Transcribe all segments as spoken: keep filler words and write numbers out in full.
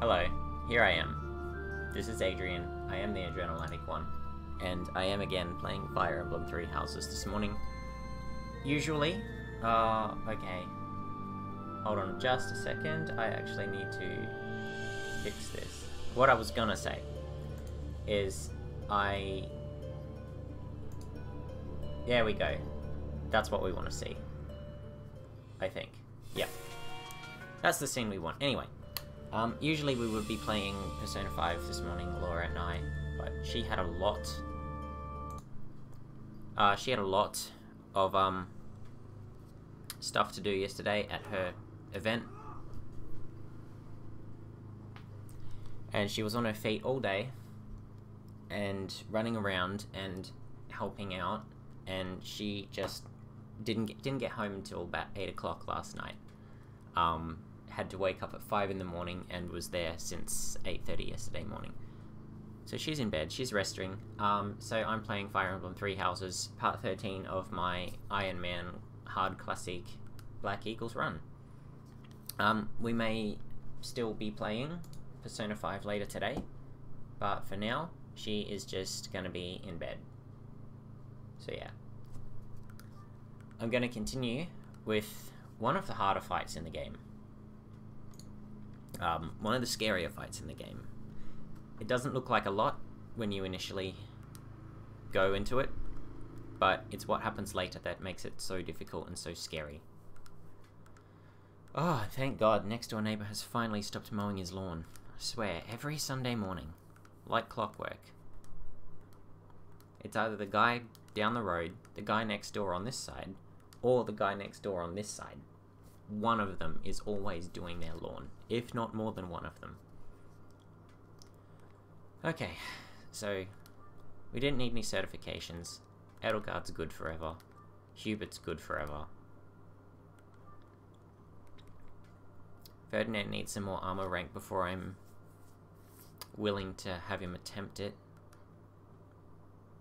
Hello, here I am. This is Adrian. I am the Adrenaline One, and I am again playing Fire Emblem Three Houses this morning. Usually, uh, okay. Hold on just a second, I actually need to fix this. What I was gonna say is I... There we go. That's what we want to see. I think. Yeah. That's the scene we want. Anyway, um, usually we would be playing Persona five this morning, Laura and I, but she had a lot... Uh, she had a lot of um, stuff to do yesterday at her event. And she was on her feet all day, and running around and helping out, and she just didn't get, didn't get home until about eight o'clock last night. Um, had to wake up at five in the morning and was there since eight thirty yesterday morning. So she's in bed, she's resting, um, so I'm playing Fire Emblem Three Houses, part thirteen of my Iron Man Hard Classic Black Eagles run. Um, we may still be playing Persona five later today, but for now, she is just gonna be in bed. So yeah. I'm gonna continue with one of the harder fights in the game. Um, one of the scarier fights in the game. It doesn't look like a lot when you initially go into it, but it's what happens later that makes it so difficult and so scary. Oh, thank God, next door neighbor has finally stopped mowing his lawn. I swear, every Sunday morning. Like clockwork. It's either the guy down the road, the guy next door on this side, or the guy next door on this side. One of them is always doing their lawn, if not more than one of them. Okay, so we didn't need any certifications. Edelgard's good forever. Hubert's good forever. Ferdinand needs some more armor rank before I'm willing to have him attempt it.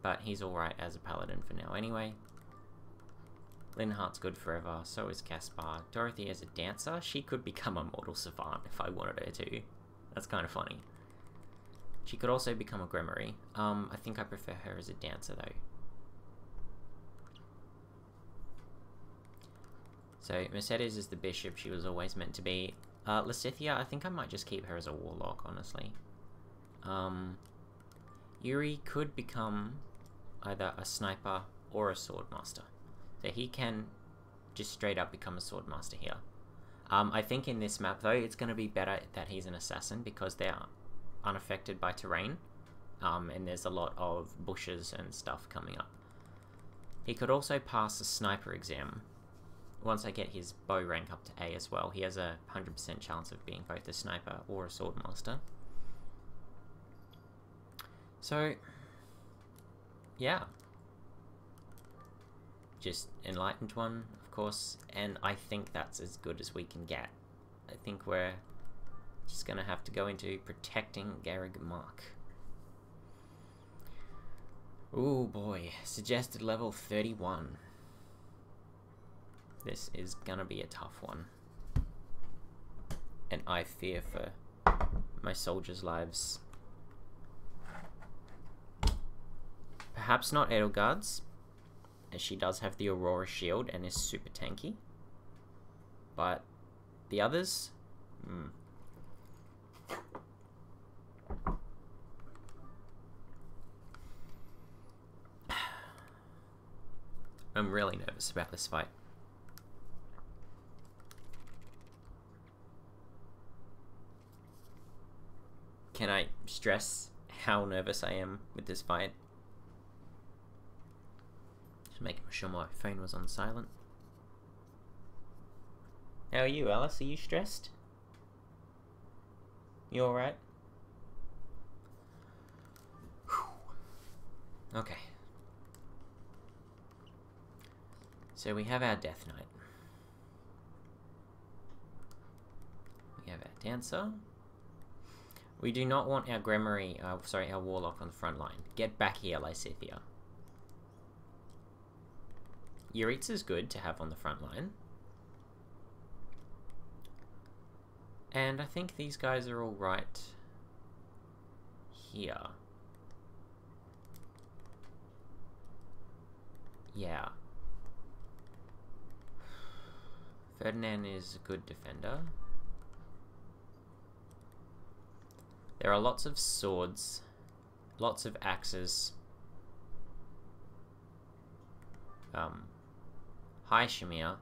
But he's alright as a paladin for now anyway. Linhardt's good forever, so is Caspar. Dorothea's a dancer. She could become a mortal savant if I wanted her to. That's kind of funny. She could also become a grimoire. Um, I think I prefer her as a dancer though. So Mercedes is the bishop she was always meant to be. Uh, Lysithea, I think I might just keep her as a warlock, honestly. Um, Yuri could become either a sniper or a swordmaster. So he can just straight up become a swordmaster here. Um, I think in this map though, it's going to be better that he's an assassin because they're unaffected by terrain. Um, and there's a lot of bushes and stuff coming up. He could also pass the sniper exam. Once I get his bow rank up to A as well, he has a one hundred percent chance of being both a sniper or a swordmaster. So, yeah. Just enlightened one, of course, and I think that's as good as we can get. I think we're just gonna have to go into protecting Garrig Mark. Ooh boy, suggested level thirty-one. This is gonna be a tough one. And I fear for my soldiers' lives. Perhaps not Edelgard's, as she does have the Aurora Shield and is super tanky. But the others? Mm. I'm really nervous about this fight. Can I stress how nervous I am with this fight? Just making sure my phone was on silent. How are you, Alice? Are you stressed? You alright? Okay. So we have our Death Knight. We have our Dancer. We do not want our Grimoire, uh, sorry, our Warlock on the front line. Get back here, Lysithea. Yuritz is good to have on the front line. And I think these guys are all right here. Yeah. Ferdinand is a good defender. There are lots of swords, lots of axes. Um, hi, Shamir.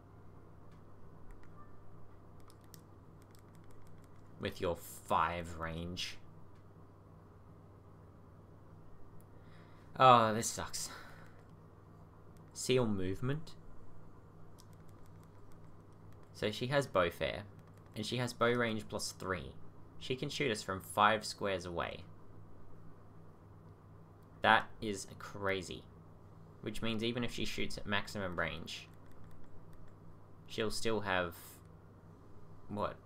With your five range. Oh, this sucks. Seal movement. So she has bow fare, and she has bow range plus three. She can shoot us from five squares away. That is crazy. Which means even if she shoots at maximum range, she'll still have, what,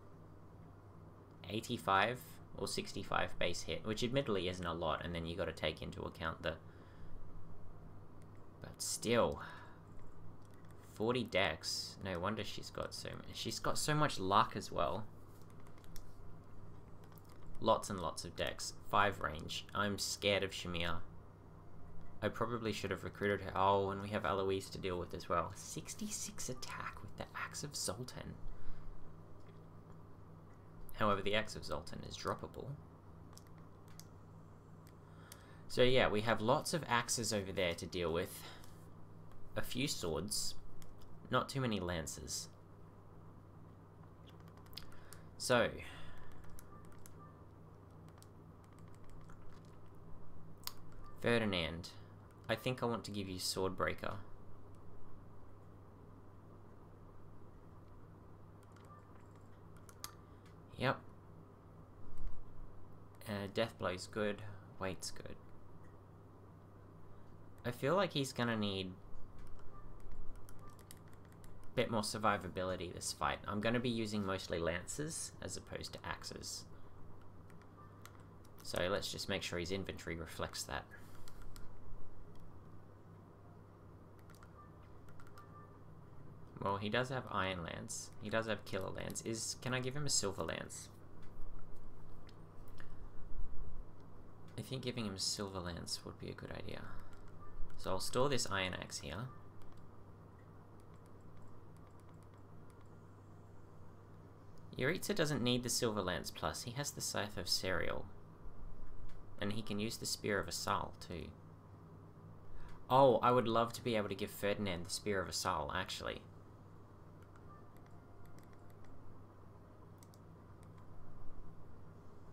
eighty-five or sixty-five base hit, which admittedly isn't a lot, and then you got to take into account the, but still, forty dex. No wonder she's got so much. She's got so much luck as well. Lots and lots of dex. Five range. I'm scared of Shamir. I probably should have recruited her. Oh, and we have Alois to deal with as well. sixty-six attack with the Axe of Zoltan. However, the Axe of Zoltan is droppable. So yeah, we have lots of axes over there to deal with. A few swords. Not too many lances. So Ferdinand, I think I want to give you Swordbreaker. Yep. Uh, Deathblow's good. Weight's good. I feel like he's gonna need a bit more survivability this fight. I'm gonna be using mostly lances as opposed to axes. So let's just make sure his inventory reflects that. Well, he does have Iron Lance. He does have Killer Lance. Is can I give him a Silver Lance? I think giving him a Silver Lance would be a good idea. So I'll store this Iron Axe here. Yuritsa doesn't need the Silver Lance Plus. He has the Scythe of Serial. And he can use the Spear of Asal too. Oh, I would love to be able to give Ferdinand the Spear of Asal, actually.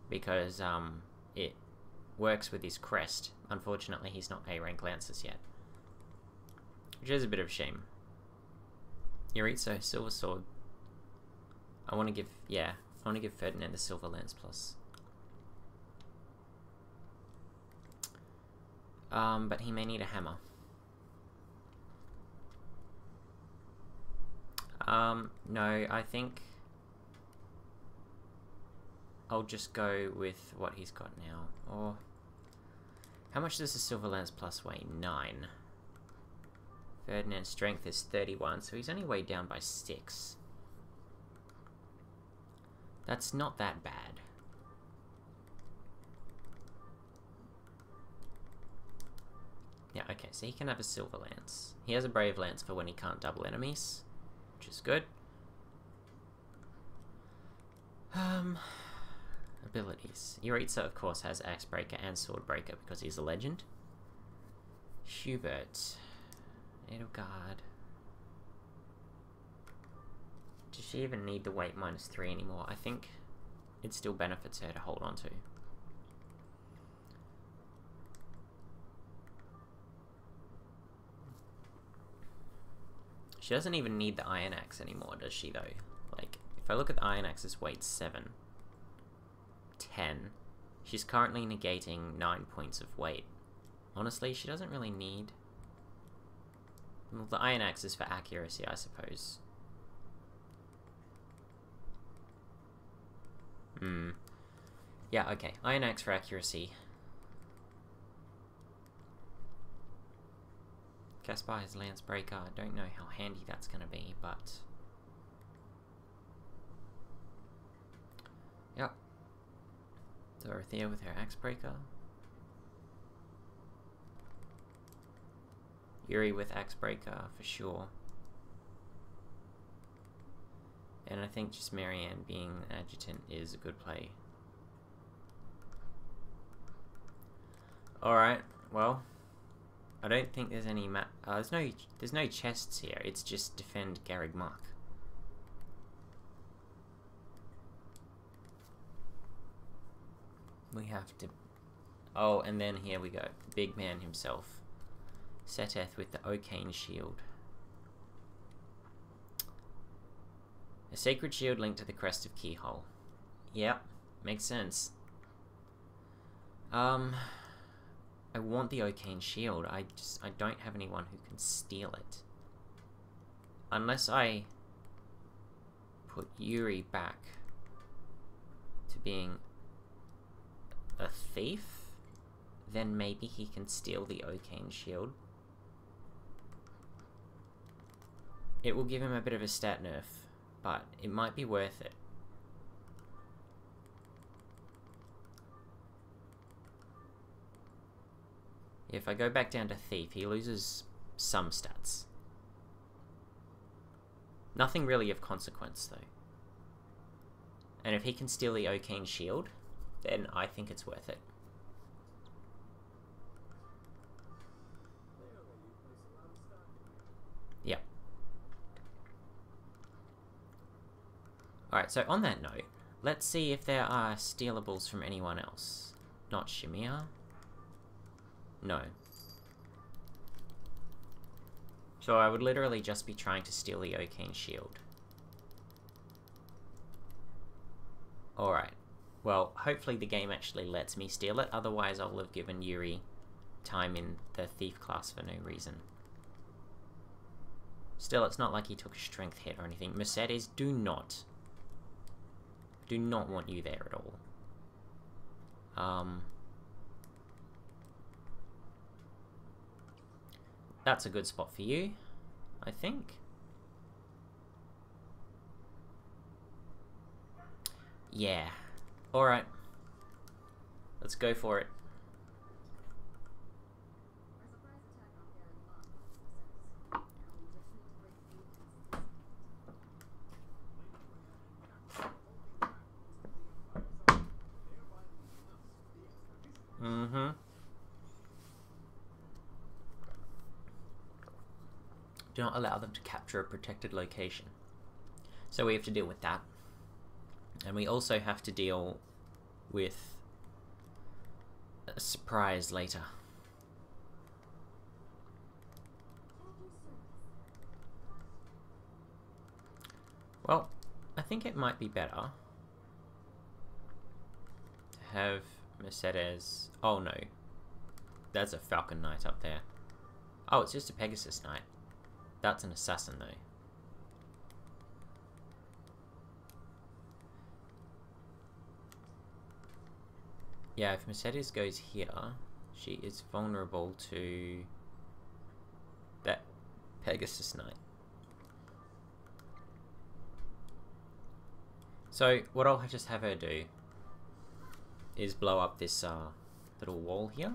Because um, it works with his crest. Unfortunately, he's not A rank Lancers yet. Which is a bit of a shame. Yuritsa, Silver Sword. I want to give, yeah, I want to give Ferdinand the Silver Lance Plus. Um, but he may need a hammer. Um, no, I think I'll just go with what he's got now. Or how much does the Silver Lance Plus weigh? Nine. Ferdinand's strength is thirty-one, so he's only weighed down by six. That's not that bad. Yeah, okay, so he can have a Silver Lance. He has a Brave Lance for when he can't double enemies, which is good. Um, abilities. Yuritsa, of course, has Axebreaker and Swordbreaker because he's a legend. Hubert. Edelgard. Does she even need the weight minus three anymore? I think it still benefits her to hold on to. She doesn't even need the Iron Axe anymore, does she though? Like, if I look at the Iron Axe's weight, seven. ten. She's currently negating nine points of weight. Honestly, she doesn't really need... Well, the Iron Axe is for accuracy, I suppose. Hmm. Yeah, okay. Iron Axe for accuracy. Caspar has Lance Breaker. I don't know how handy that's going to be, but Dorothea with her Axebreaker. Yuri with Axebreaker for sure. And I think just Marianne being an adjutant is a good play. Alright, well, I don't think there's any map. Uh, there's no there's no chests here, it's just defend Garrig Mark. We have to... Oh, and then here we go. The big man himself. Seteth with the Okane Shield. A sacred shield linked to the crest of Keyhole. Yep, makes sense. Um, I want the Okane Shield. I just... I don't have anyone who can steal it. Unless I put Yuri back to being a thief, then maybe he can steal the Okane Shield. It will give him a bit of a stat nerf, but it might be worth it. If I go back down to thief, he loses some stats. Nothing really of consequence, though. And if he can steal the Okane Shield, then I think it's worth it. Yeah. Alright, so on that note, let's see if there are stealables from anyone else. Not Shamir. No. So I would literally just be trying to steal the Okane Shield. Alright. Well, hopefully the game actually lets me steal it, otherwise I'll have given Yuri time in the thief class for no reason. Still, it's not like he took a strength hit or anything. Mercedes, do not. Do not want you there at all. Um, that's a good spot for you, I think. Yeah. Alright, let's go for it. Mm-hmm. Do not allow them to capture a protected location. So we have to deal with that. And we also have to deal with a surprise later. Well, I think it might be better to have Mercedes... Oh no, that's a Falcon Knight up there. Oh, it's just a Pegasus Knight. That's an assassin though. Yeah, if Mercedes goes here, she is vulnerable to that Pegasus Knight. So what I'll just have her do is blow up this uh, little wall here.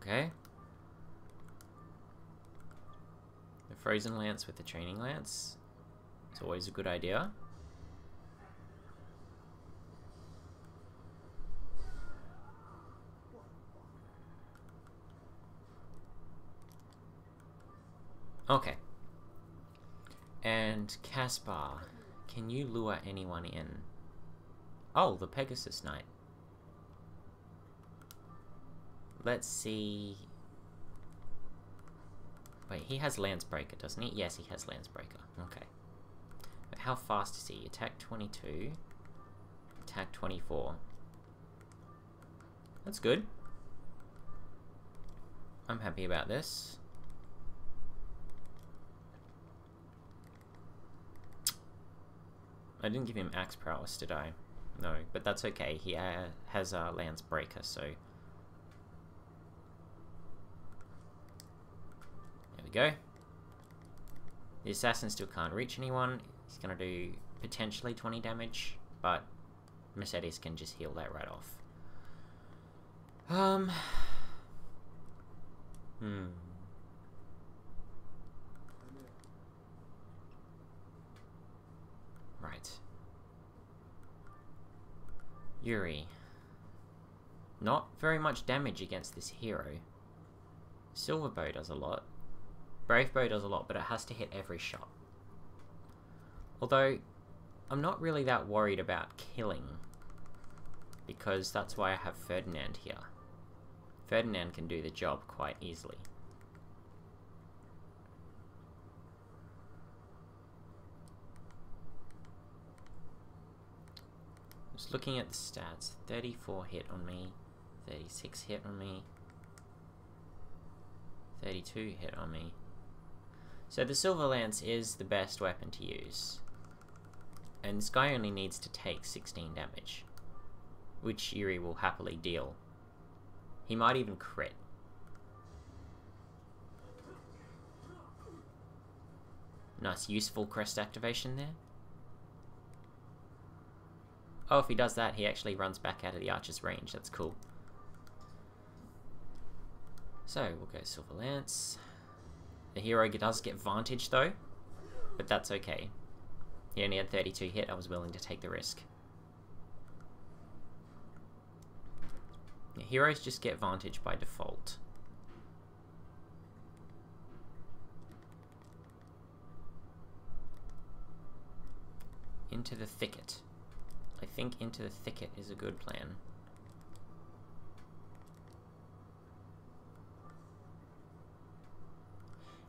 Okay. The frozen lance with the training lance. It's always a good idea. Okay. And Caspar, can you lure anyone in? Oh, the Pegasus Knight. Let's see... Wait, he has Lancebreaker, doesn't he? Yes, he has Lancebreaker. Okay. But how fast is he? Attack twenty-two. Attack twenty-four. That's good. I'm happy about this. I didn't give him Axe Prowess, did I? No, but that's okay. He uh, has a Lancebreaker, so... There we go. The assassin still can't reach anyone. He's gonna do potentially twenty damage, but Mercedes can just heal that right off. Um... Hmm... Right. Yuri. Not very much damage against this hero. Silver Bow does a lot. Brave Bow does a lot, but it has to hit every shot. Although, I'm not really that worried about killing, because that's why I have Ferdinand here. Ferdinand can do the job quite easily. Just looking at the stats, thirty-four hit on me, thirty-six hit on me, thirty-two hit on me. So the Silver Lance is the best weapon to use. And this guy only needs to take sixteen damage, which Yuri will happily deal. He might even crit. Nice useful crest activation there. Oh, if he does that, he actually runs back out of the archer's range. That's cool. So, we'll go Silver Lance. The hero does get Vantage though, but that's okay. He only had thirty-two hit, I was willing to take the risk. The heroes just get Vantage by default. Into the thicket. I think into the thicket is a good plan.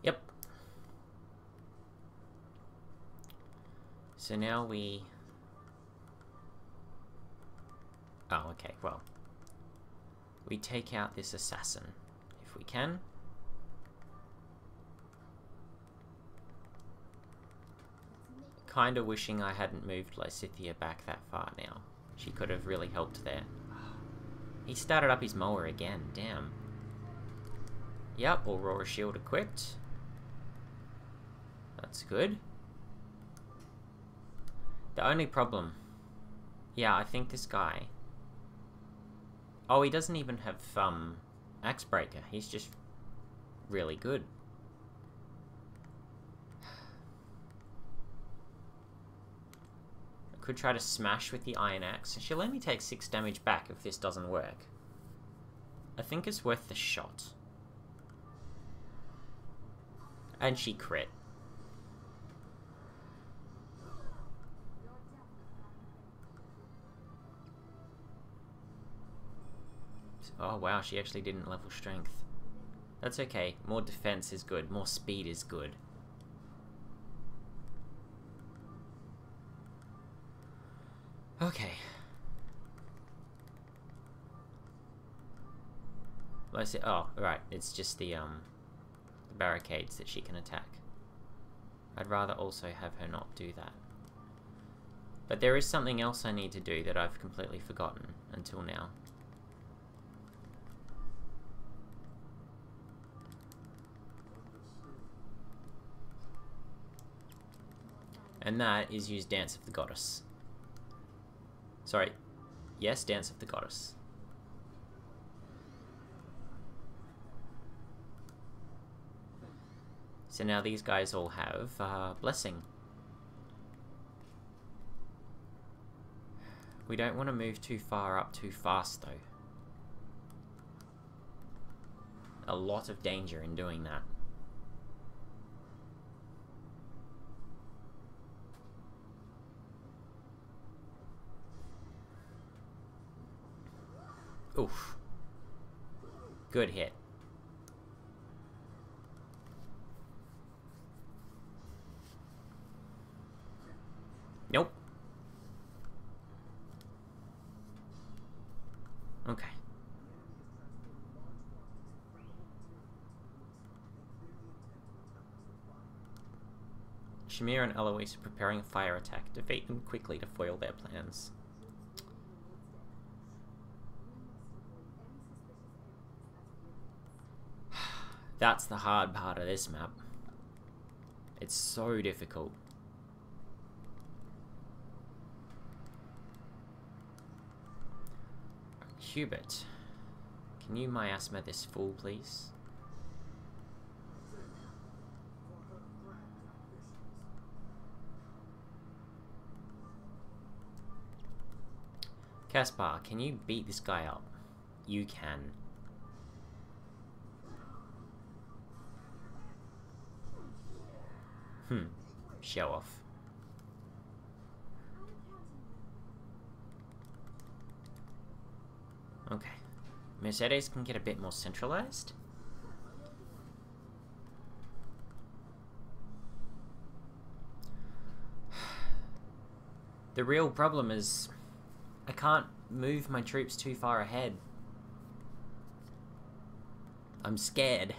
Yep. So now we... Oh, okay, well. We take out this assassin, if we can. Kinda wishing I hadn't moved Lysithea back that far now. She could have really helped there. He started up his mower again, damn. Yep, Aurora Shield equipped. That's good. The only problem... Yeah, I think this guy... Oh, he doesn't even have, um... Axebreaker. He's just... really good. I could try to smash with the Iron Axe. She'll only take six damage back if this doesn't work. I think it's worth the shot. And she crit. Oh wow, she actually didn't level strength. That's okay, more defense is good, more speed is good. Okay. Let's see, oh, right, it's just the, um, the barricades that she can attack. I'd rather also have her not do that. But there is something else I need to do that I've completely forgotten until now. And that is use Dance of the Goddess. Sorry. Yes, Dance of the Goddess. So now these guys all have uh, Blessing. We don't want to move too far up too fast though. A lot of danger in doing that. Oof. Good hit. Nope. Okay. Shamir and Alois are preparing a fire attack. Defeat them quickly to foil their plans. That's the hard part of this map. It's so difficult. Hubert, can you miasma this fool, please? Caspar, can you beat this guy up? You can. Hmm. Show off. Okay. Mercedes can get a bit more centralized. The real problem is I can't move my troops too far ahead. I'm scared.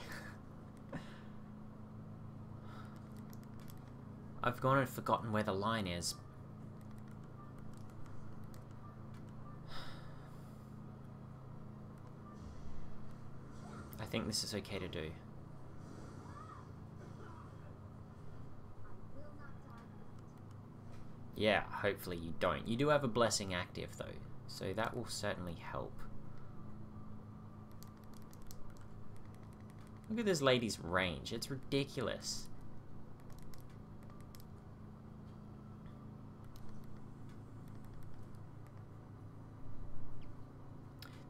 I've gone and forgotten where the line is. I think this is okay to do. Yeah, hopefully you don't. You do have a blessing active though, so that will certainly help. Look at this lady's range, it's ridiculous.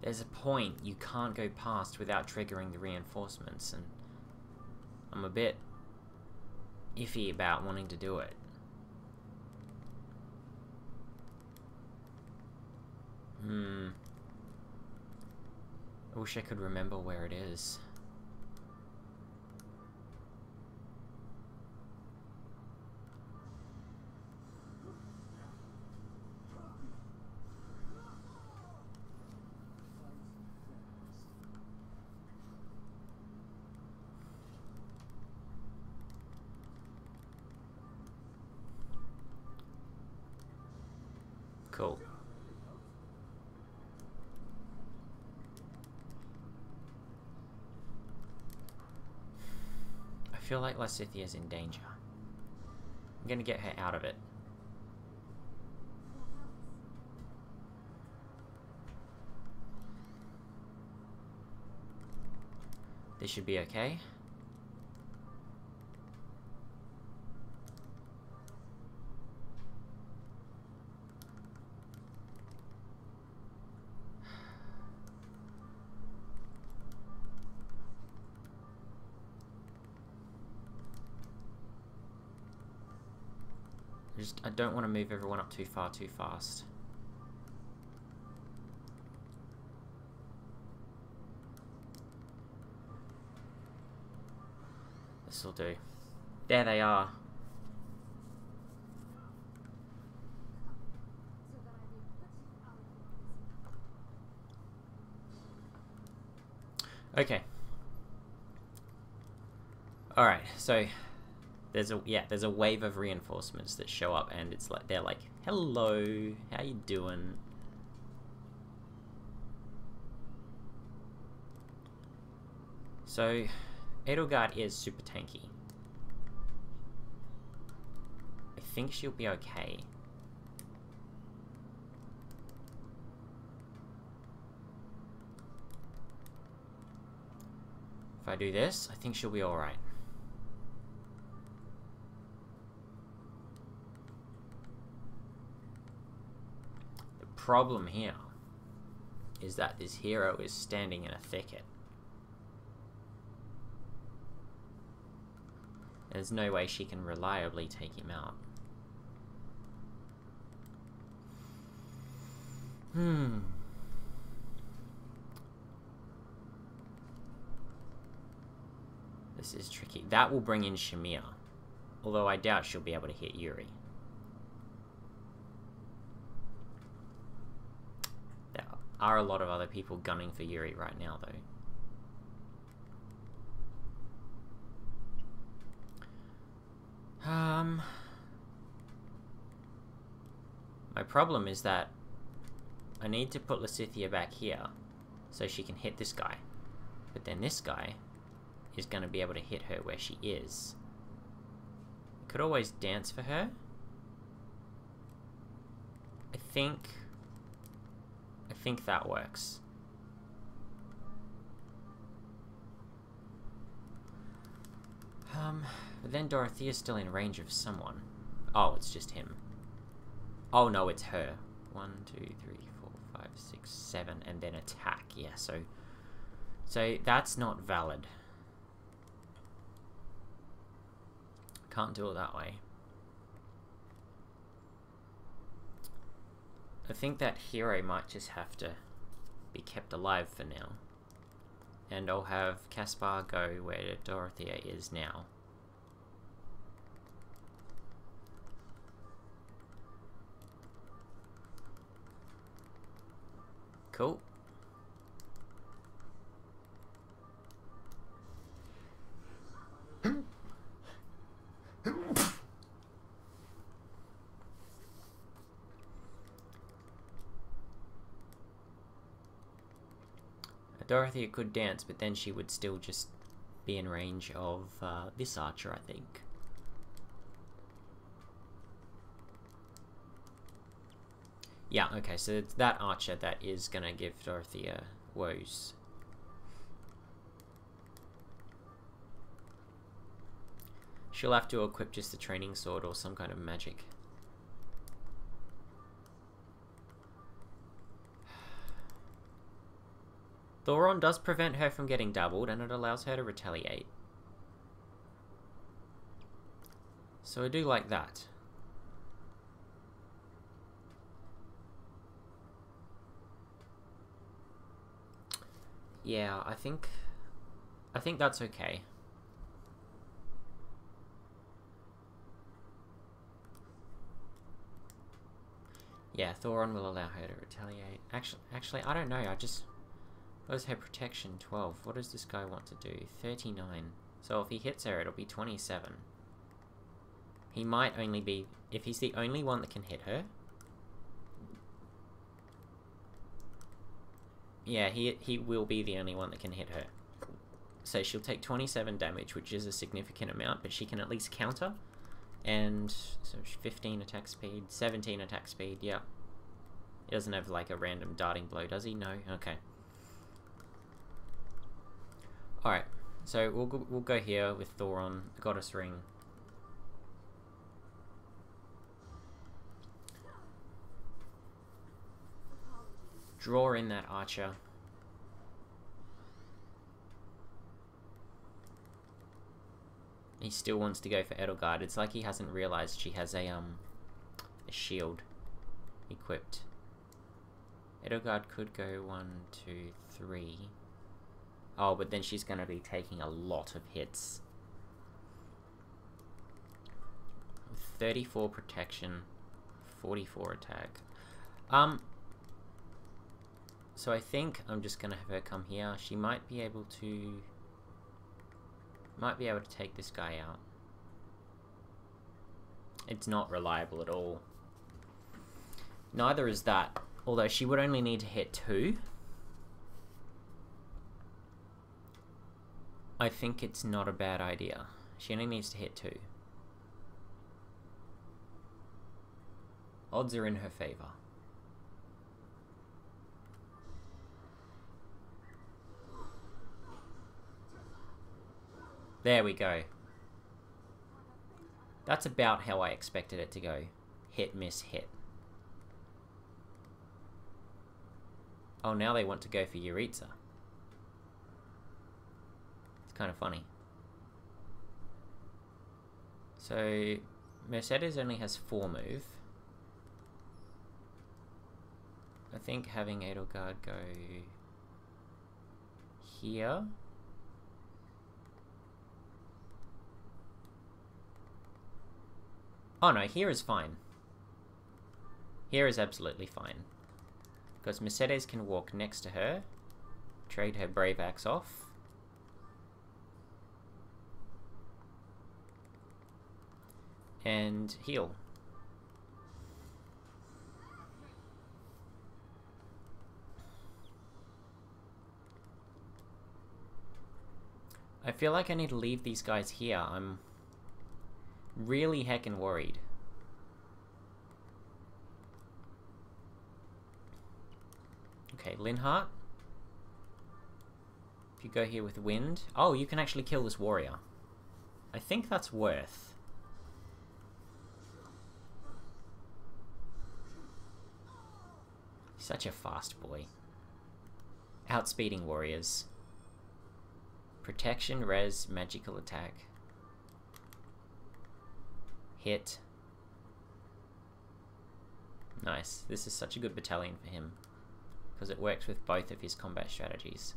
There's a point you can't go past without triggering the reinforcements, and I'm a bit iffy about wanting to do it. Hmm. I wish I could remember where it is. Cool. I feel like Lysithea's in danger. I'm gonna get her out of it. This should be okay. I don't want to move everyone up too far too fast. This'll do. There they are. Okay. Alright, so There's a yeah, there's a wave of reinforcements that show up, and it's like they're like, "Hello, how you doing?" So, Edelgard is super tanky. I think she'll be okay. If I do this, I think she'll be all right. Problem here is that this hero is standing in a thicket. There's no way she can reliably take him out. Hmm. This is tricky. That will bring in Shamir, although I doubt she'll be able to hit Yuri. There are a lot of other people gunning for Yuri right now, though. Um, my problem is that I need to put Lysithea back here so she can hit this guy. But then this guy is going to be able to hit her where she is. I could always dance for her. I think... I think that works. Um, but then Dorothea's still in range of someone. Oh, it's just him. Oh no, it's her. One, two, three, four, five, six, seven, and then attack. Yeah, so... So, that's not valid. Can't do it that way. I think that hero might just have to be kept alive for now. And I'll have Caspar go where Dorothea is now. Cool. Dorothea could dance, but then she would still just be in range of uh, this archer, I think. Yeah, okay, so it's that archer that is gonna give Dorothea woes. She'll have to equip just the training sword or some kind of magic. Thoron does prevent her from getting doubled, and it allows her to retaliate. So I do like that. Yeah, I think... I think that's okay. Yeah, Thoron will allow her to retaliate. Actually, actually, I don't know, I just... What is her protection? twelve. What does this guy want to do? thirty-nine. So if he hits her, it'll be twenty-seven. He might only be... If he's the only one that can hit her... Yeah, he, he will be the only one that can hit her. So she'll take twenty-seven damage, which is a significant amount, but she can at least counter. And... So fifteen attack speed, seventeen attack speed, yeah. He doesn't have, like, a random darting blow, does he? No? Okay. Alright, so we'll go, we'll go here with Thoron, the Goddess Ring. Draw in that archer. He still wants to go for Edelgard. It's like he hasn't realized she has a um a shield equipped. Edelgard could go one, two, three. Oh, but then she's going to be taking a lot of hits. thirty-four protection, forty-four attack. Um, so I think I'm just going to have her come here. She might be able to... Might be able to take this guy out. It's not reliable at all. Neither is that. Although she would only need to hit two. I think it's not a bad idea. She only needs to hit two. Odds are in her favor. There we go. That's about how I expected it to go. Hit, miss, hit. Oh, now they want to go for Yuritsa. Kind of funny. So Mercedes only has four move. I think having Edelgard go here oh no here is fine here is absolutely fine, because Mercedes can walk next to her, trade her Brave Axe off. And heal. I feel like I need to leave these guys here. I'm really heckin' worried. Okay, Linhardt. If you go here with Wind... Oh, you can actually kill this warrior. I think that's worth. Such a fast boy. Outspeeding warriors. Protection, res, magical attack. Hit. Nice. This is such a good battalion for him, because it works with both of his combat strategies.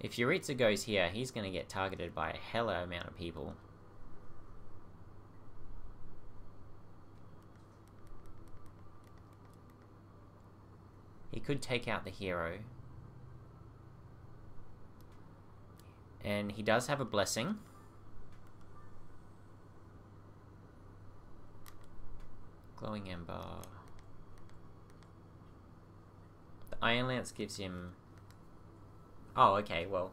If Yuritsa goes here, he's going to get targeted by a hella amount of people. He could take out the hero. And he does have a blessing. Glowing Ember. The Iron Lance gives him... Oh, okay, well...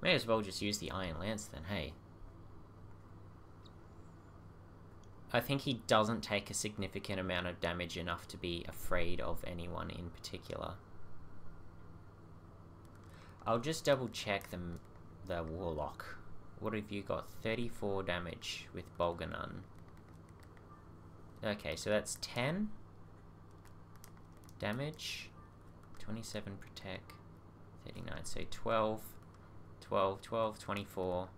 May as well just use the Iron Lance then, hey. I think he doesn't take a significant amount of damage enough to be afraid of anyone in particular. I'll just double check the, the Warlock. What have you got? thirty-four damage with Bolganun. Okay, so that's ten. Damage. twenty-seven protect. thirty-nine, so twelve, twelve, twelve, twenty-four.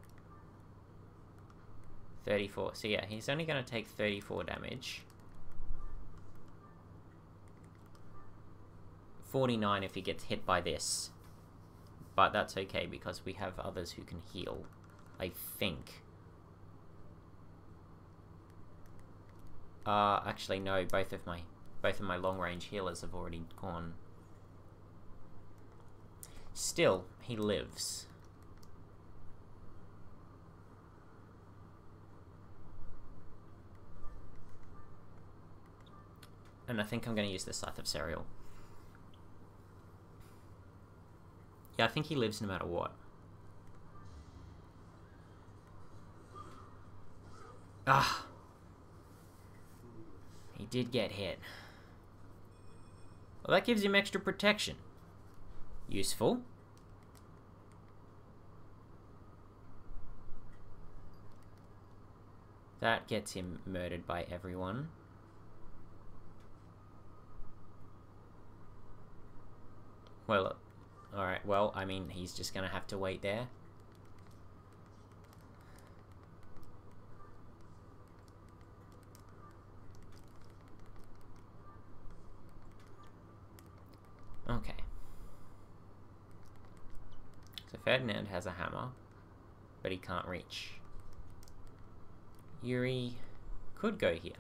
thirty-four, so yeah, he's only going to take thirty-four damage. forty-nine if he gets hit by this. But that's okay, because we have others who can heal, I think. Uh, actually no, both of my, both of my long-range healers have already gone. Still, he lives. And I think I'm going to use the Scythe of Serial. Yeah, I think he lives no matter what. Ah! He did get hit. Well, that gives him extra protection. Useful. That gets him murdered by everyone. Well, alright, well, I mean, he's just gonna have to wait there. Okay. So Ferdinand has a hammer, but he can't reach. Yuri could go here.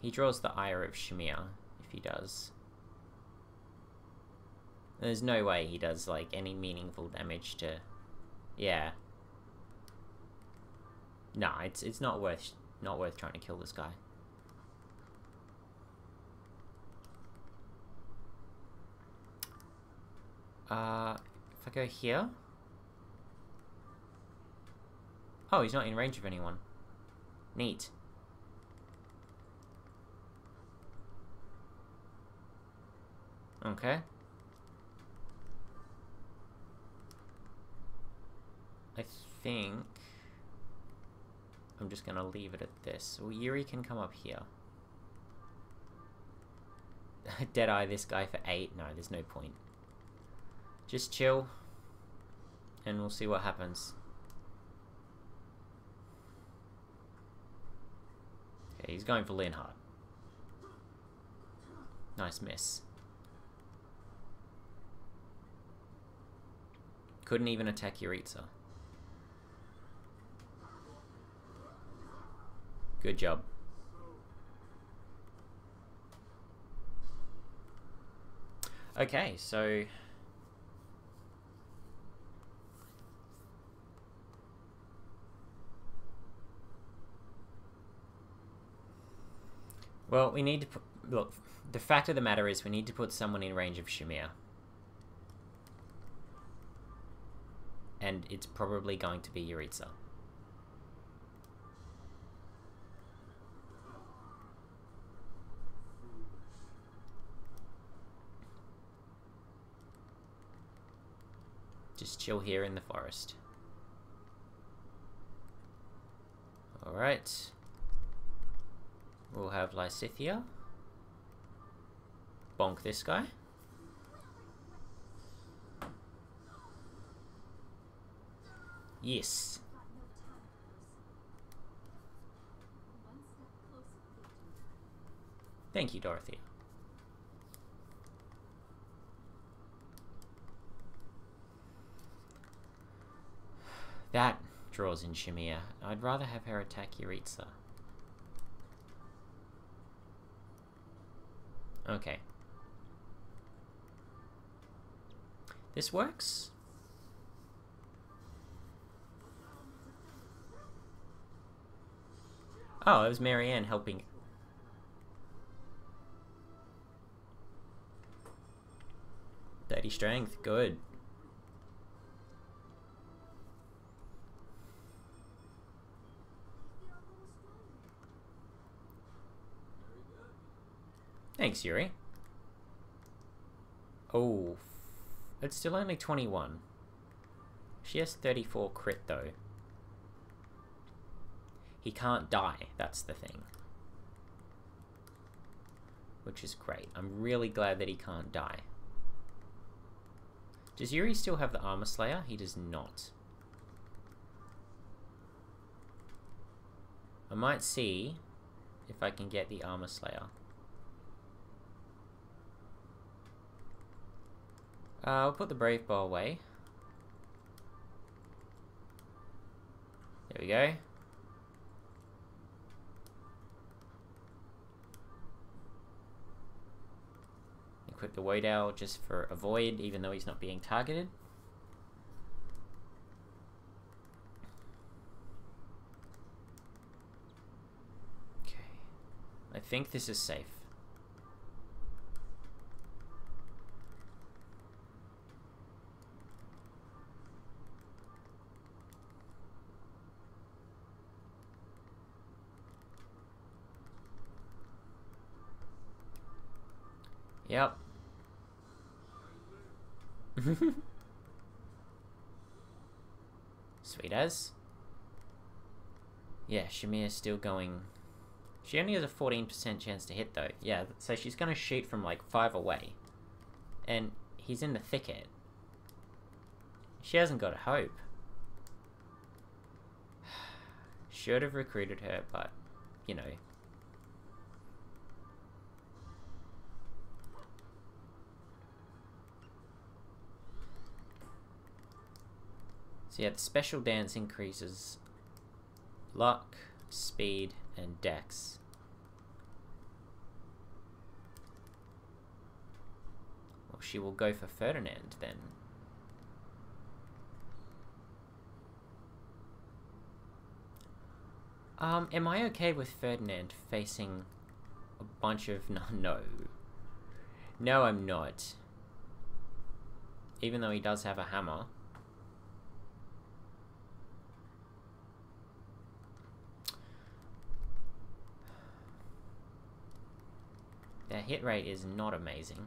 He draws the ire of Shamir, if he does. There's no way he does, like, any meaningful damage to... Yeah. Nah, it's it's not worth not worth trying to kill this guy. Uh, if I go here... Oh, he's not in range of anyone. Neat. Okay. I think I'm just gonna leave it at this. Well, Yuri can come up here. Deadeye this guy for eight. No, there's no point. Just chill, and we'll see what happens. Okay, he's going for Linhardt. Nice miss. Couldn't even attack Yuritsa. Good job. Okay, so... Well, we need to put... Look, the fact of the matter is we need to put someone in range of Shamir. And it's probably going to be Yuritsa. Just chill here in the forest. Alright. We'll have Lysithea. Bonk this guy. Yes. Thank you, Dorothea. That draws in Shamir. I'd rather have her attack Yuritsa. Okay. This works? Oh, it was Marianne helping. thirty strength, good. Thanks, Yuri. Oh, it's still only twenty-one. She has thirty-four crit, though. He can't die, that's the thing. Which is great. I'm really glad that he can't die. Does Yuri still have the Armor Slayer? He does not. I might see if I can get the Armor Slayer. Uh, I'll put the Brave Bow away. There we go. Equip the Wodahl just for avoid, even though he's not being targeted. Okay. I think this is safe. Yep. Sweet as. Yeah, Shamir's still going. She only has a fourteen percent chance to hit though. Yeah, so she's gonna shoot from like five away. And he's in the thicket. She hasn't got a hope. Should have recruited her, but, you know. So yeah, the special dance increases luck, speed, and dex. Well, she will go for Ferdinand then. Um, am I okay with Ferdinand facing a bunch of... No, no. No, I'm not. Even though he does have a hammer. Their hit rate is not amazing.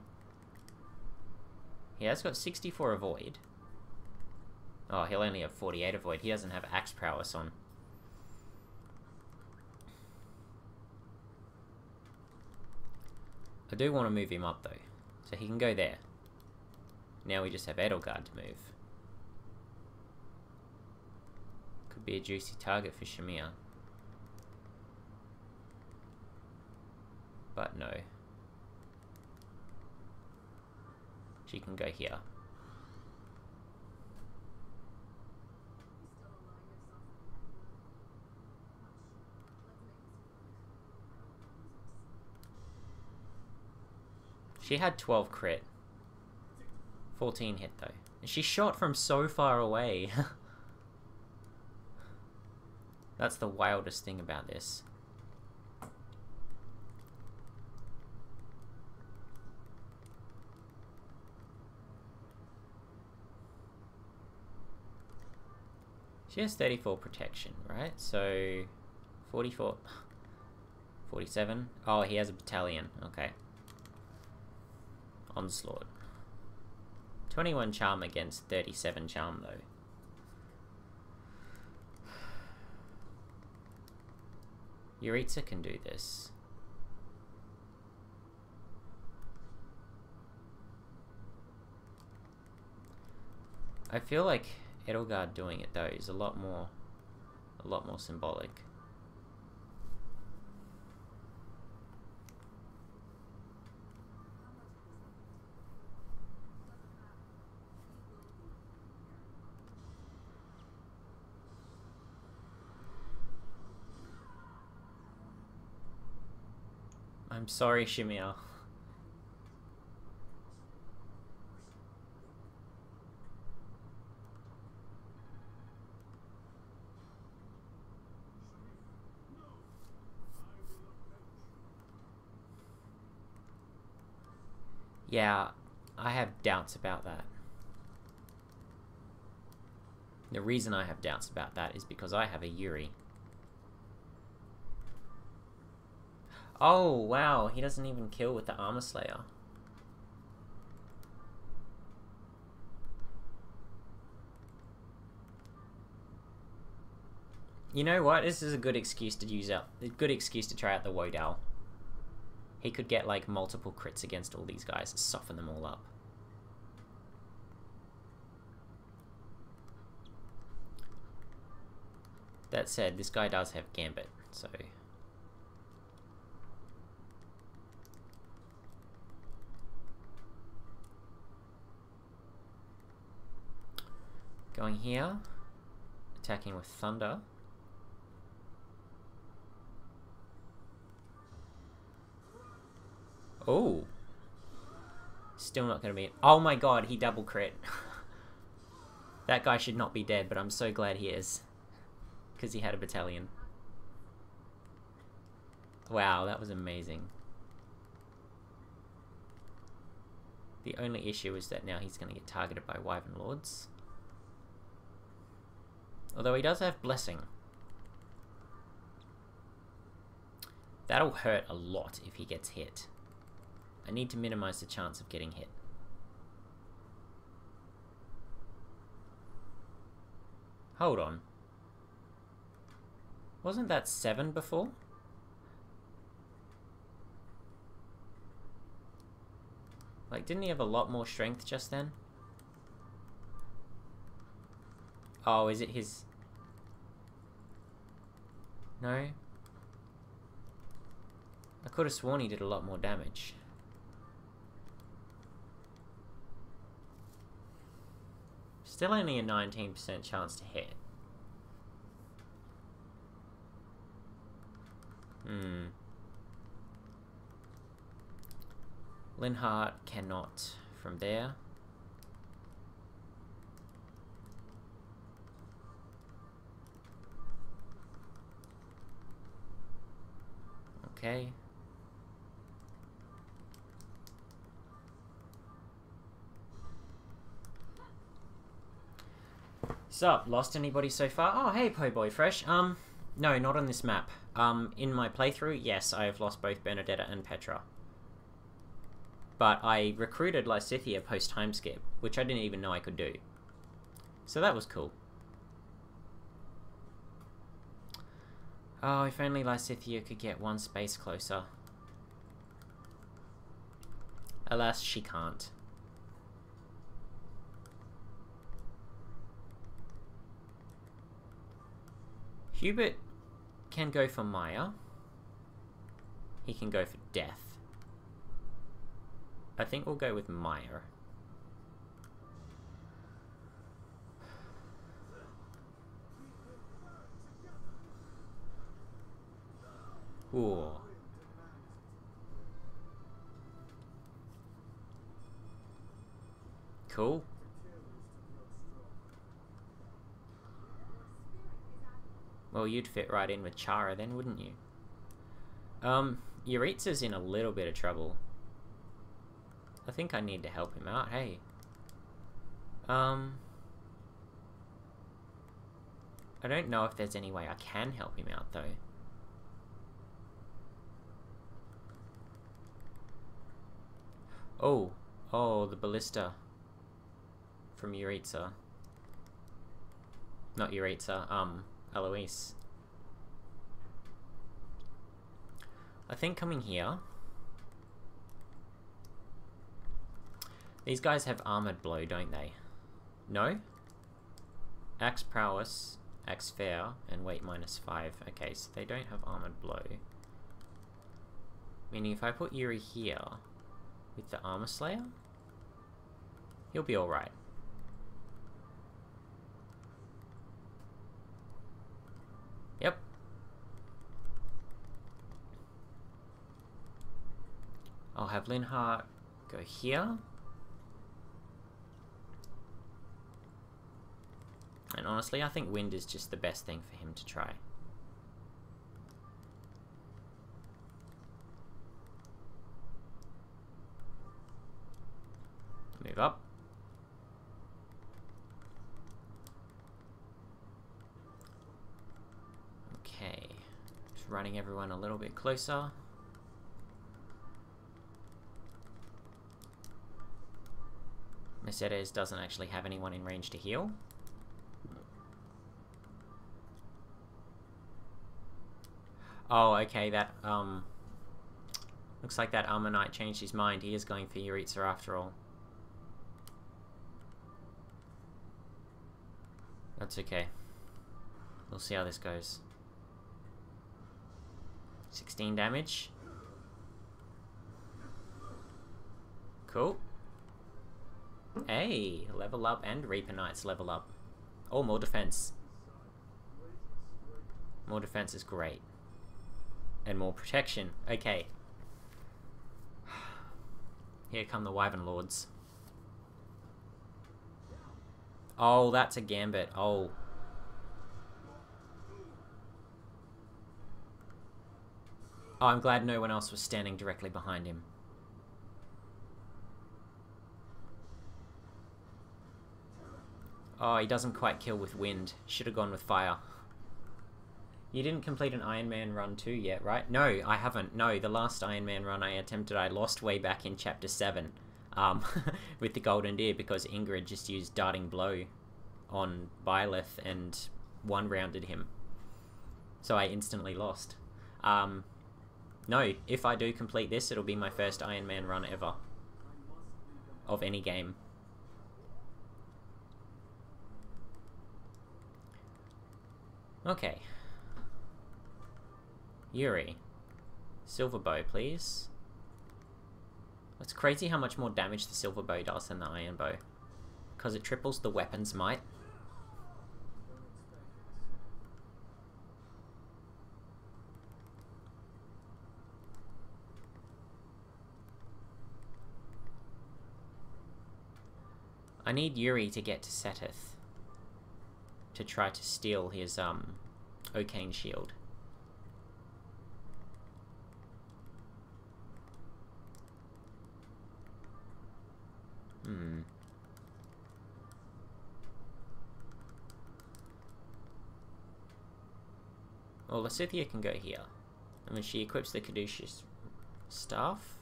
He has got sixty-four avoid. Oh, he'll only have forty-eight avoid. He doesn't have axe prowess on. I do want to move him up though, so he can go there. Now we just have Edelgard to move. Could be a juicy target for Shamir. But no. She can go here. She had twelve crit. fourteen hit though. And she shot from so far away. That's the wildest thing about this. She has thirty-four protection, right? So, forty-four, forty-seven. Oh, he has a battalion. Okay. Onslaught. twenty-one charm against thirty-seven charm though. Yuritsa can do this. I feel like Edelgard doing it though is a lot more, a lot more symbolic. I'm sorry, Shamir. Yeah, I have doubts about that. The reason I have doubts about that is because I have a Yuri. Oh, wow, he doesn't even kill with the Armor Slayer. You know what? This is a good excuse to use out, a good excuse to try out the Wodahl. He could get like multiple crits against all these guys and soften them all up. That said, this guy does have Gambit, so going here, attacking with Thunder. Oh, still not gonna be. Oh my god, he double crit. That guy should not be dead, but I'm so glad he is, because he had a battalion. Wow, that was amazing. The only issue is that now he's gonna get targeted by Wyvern Lords. Although he does have Blessing. That'll hurt a lot if he gets hit. I need to minimize the chance of getting hit. Hold on. Wasn't that seven before? Like, didn't he have a lot more strength just then? Oh, is it his? No? I could have sworn he did a lot more damage. Still only a nineteen percent chance to hit. Hmm. Linhardt cannot from there. Okay. So, lost anybody so far? Oh, hey, Po'boy Fresh. Um, no, not on this map. Um, in my playthrough, yes, I have lost both Bernadetta and Petra. But I recruited Lysithea post-time skip, which I didn't even know I could do. So that was cool. Oh, if only Lysithea could get one space closer. Alas, she can't. Hubert can go for Maya. He can go for Death. I think we'll go with Maya. Ooh. Cool. Well, you'd fit right in with Chara then, wouldn't you? Um, Yuritsa's in a little bit of trouble. I think I need to help him out, hey. Um... I don't know if there's any way I can help him out, though. Oh. Oh, the Ballista. from Eureta. Not Eureta, um, Alois. I think coming here... These guys have Armored Blow, don't they? No? Axe Prowess, Axe Fair, and Weight minus five. Okay, so they don't have Armored Blow. Meaning if I put Yuri here, with the Armor Slayer, he'll be alright. Yep. I'll have Linhardt go here. And honestly, I think Wind is just the best thing for him to try. Move up. Okay. Just running everyone a little bit closer. Mercedes doesn't actually have anyone in range to heal. Oh, okay, that, um... looks like that Armor Knight changed his mind. He is going for Eureta after all. That's okay. We'll see how this goes. sixteen damage. Cool. Hey, level up, and Reaper Knights level up. Oh, more defense. More defense is great. And more protection. Okay. Here come the Wyvern Lords. Oh, that's a gambit. Oh. Oh, I'm glad no one else was standing directly behind him. Oh, he doesn't quite kill with Wind. Should have gone with Fire. You didn't complete an Iron Man run two yet, right? No, I haven't. No, the last Iron Man run I attempted, I lost way back in Chapter seven um, with the Golden Deer because Ingrid just used Darting Blow on Byleth and one-rounded him. So I instantly lost. Um, no, if I do complete this, it'll be my first Iron Man run ever of any game. Okay. Yuri. Silver Bow, please. It's crazy how much more damage the Silver Bow does than the Iron Bow. Because it triples the weapon's might. I need Yuri to get to Seteth. To try to steal his, um, Okane Shield. Hmm. Well, Lysithea can go here. And when she equips the Caduceus Staff,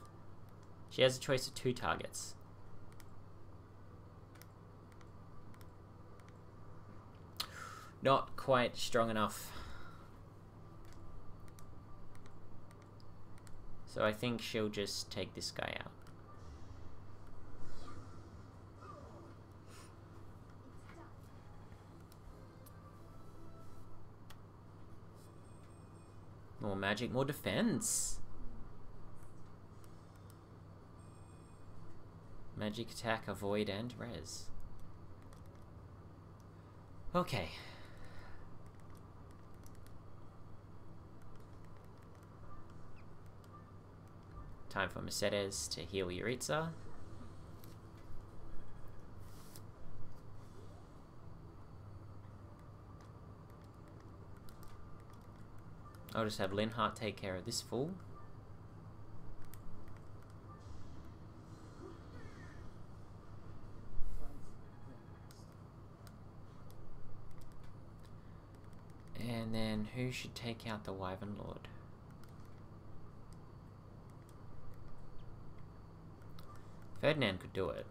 she has a choice of two targets. Not quite strong enough. So I think she'll just take this guy out. More magic, more defense! Magic attack, avoid, and res. Okay. Time for Mercedes to heal Eureta. I'll just have Linhardt take care of this fool. And then who should take out the Wyvern Lord? Ferdinand could do it.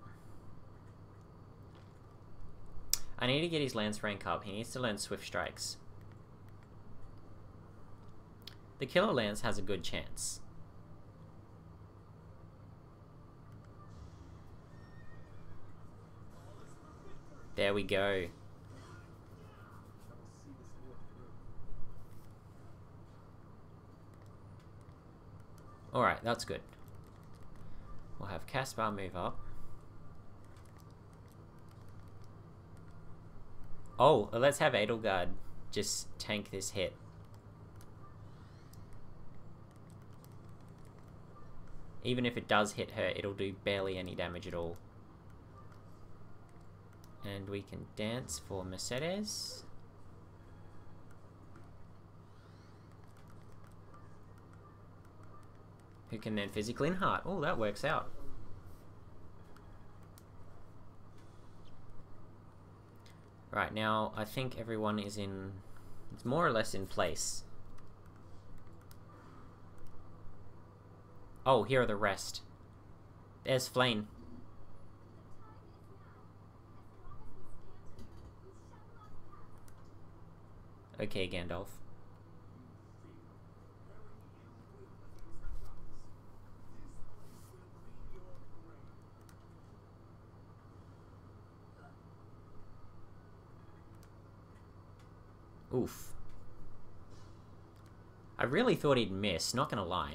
I need to get his Lance rank up. He needs to learn Swift Strikes. The Killer Lance has a good chance. There we go. Alright, that's good. We'll have Caspar move up. Oh, let's have Edelgard just tank this hit. Even if it does hit her, it'll do barely any damage at all. And we can dance for Mercedes. Who can then physically Linhardt. Oh, that works out. Right, now I think everyone is in... It's more or less in place. Oh, here are the rest. There's Flayn. Okay, Gandalf. Oof. I really thought he'd miss, not gonna lie.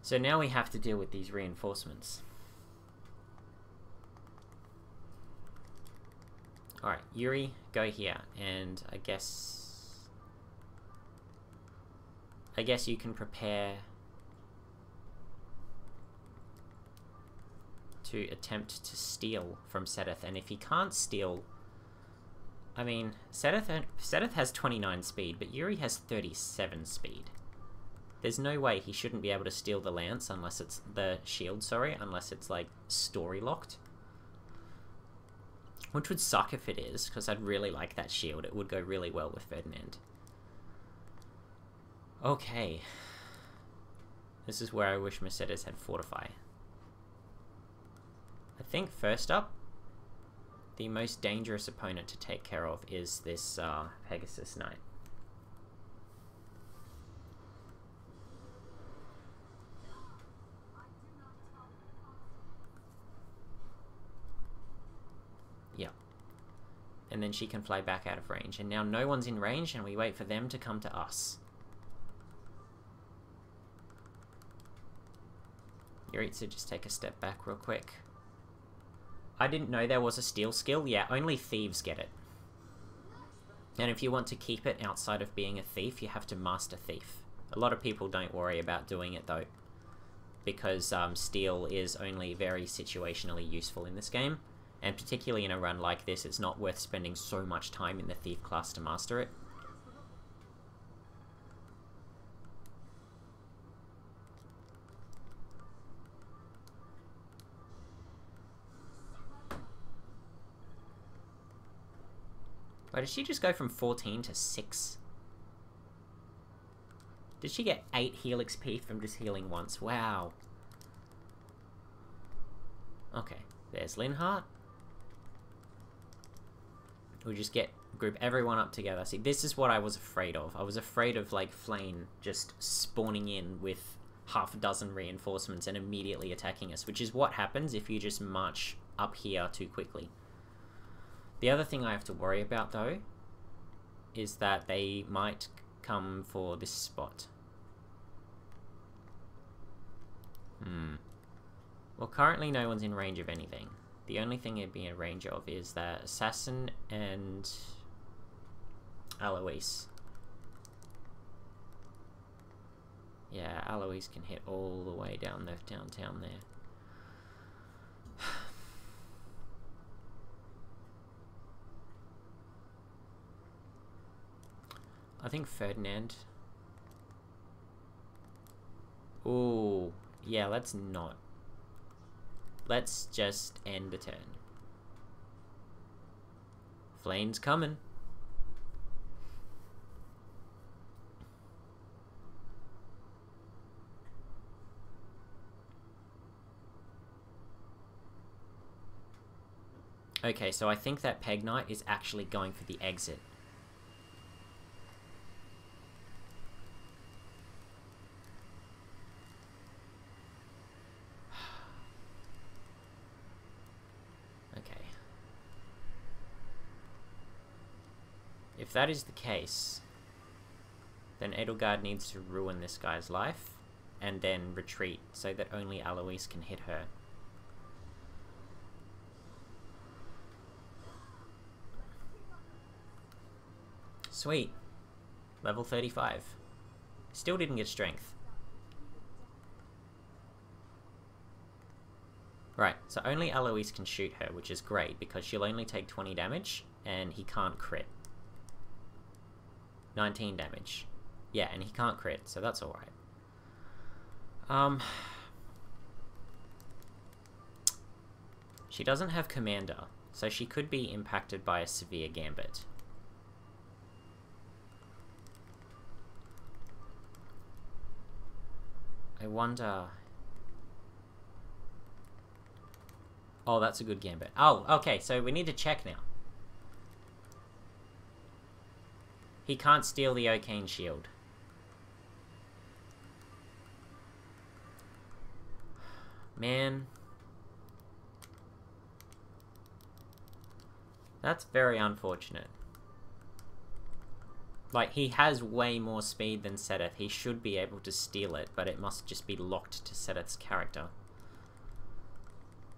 So now we have to deal with these reinforcements. Alright, Yuri, go here, and I guess... I guess you can prepare to attempt to steal from Seteth, and if he can't steal... I mean, Seteth, Seteth has twenty-nine speed, but Yuri has thirty-seven speed. There's no way he shouldn't be able to steal the lance unless it's the shield, sorry, unless it's like story locked. Which would suck if it is, because I'd really like that shield. It would go really well with Ferdinand. Okay. This is where I wish Mercedes had Fortify. I think first up, the most dangerous opponent to take care of is this uh, Pegasus Knight. Yeah. And then she can fly back out of range. And now no one's in range and we wait for them to come to us. Yuritsa, just take a step back real quick. I didn't know there was a steal skill. Yeah, only thieves get it. And if you want to keep it outside of being a thief, you have to master thief. A lot of people don't worry about doing it though, because um, steal is only very situationally useful in this game, and particularly in a run like this, it's not worth spending so much time in the thief class to master it. Why did she just go from fourteen to six? Did she get eight heal X P from just healing once? Wow. Okay, there's Linhardt. We'll just get group everyone up together. See, this is what I was afraid of. I was afraid of, like, Flayn just spawning in with half a dozen reinforcements and immediately attacking us, which is what happens if you just march up here too quickly. The other thing I have to worry about, though, is that they might come for this spot. Hmm. Well, currently no one's in range of anything. The only thing it'd be in range of is that Assassin and Alois. Yeah, Alois can hit all the way down the downtown there. I think Ferdinand. Ooh, yeah, let's not. Let's just end the turn. Flane's coming. Okay, so I think that Peg Knight is actually going for the exit. Okay. If that is the case, then Edelgard needs to ruin this guy's life, and then retreat, so that only Alois can hit her. Sweet. Level thirty-five. Still didn't get strength. Right, so only Alois can shoot her, which is great, because she'll only take twenty damage, and he can't crit. nineteen damage. Yeah, and he can't crit, so that's alright. Um, she doesn't have Commander, so she could be impacted by a severe gambit. I wonder... Oh, that's a good gambit. Oh, okay, so we need to check now. He can't steal the Okane Shield. Man. That's very unfortunate. Like, he has way more speed than Seteth. He should be able to steal it, but it must just be locked to Seteth's character.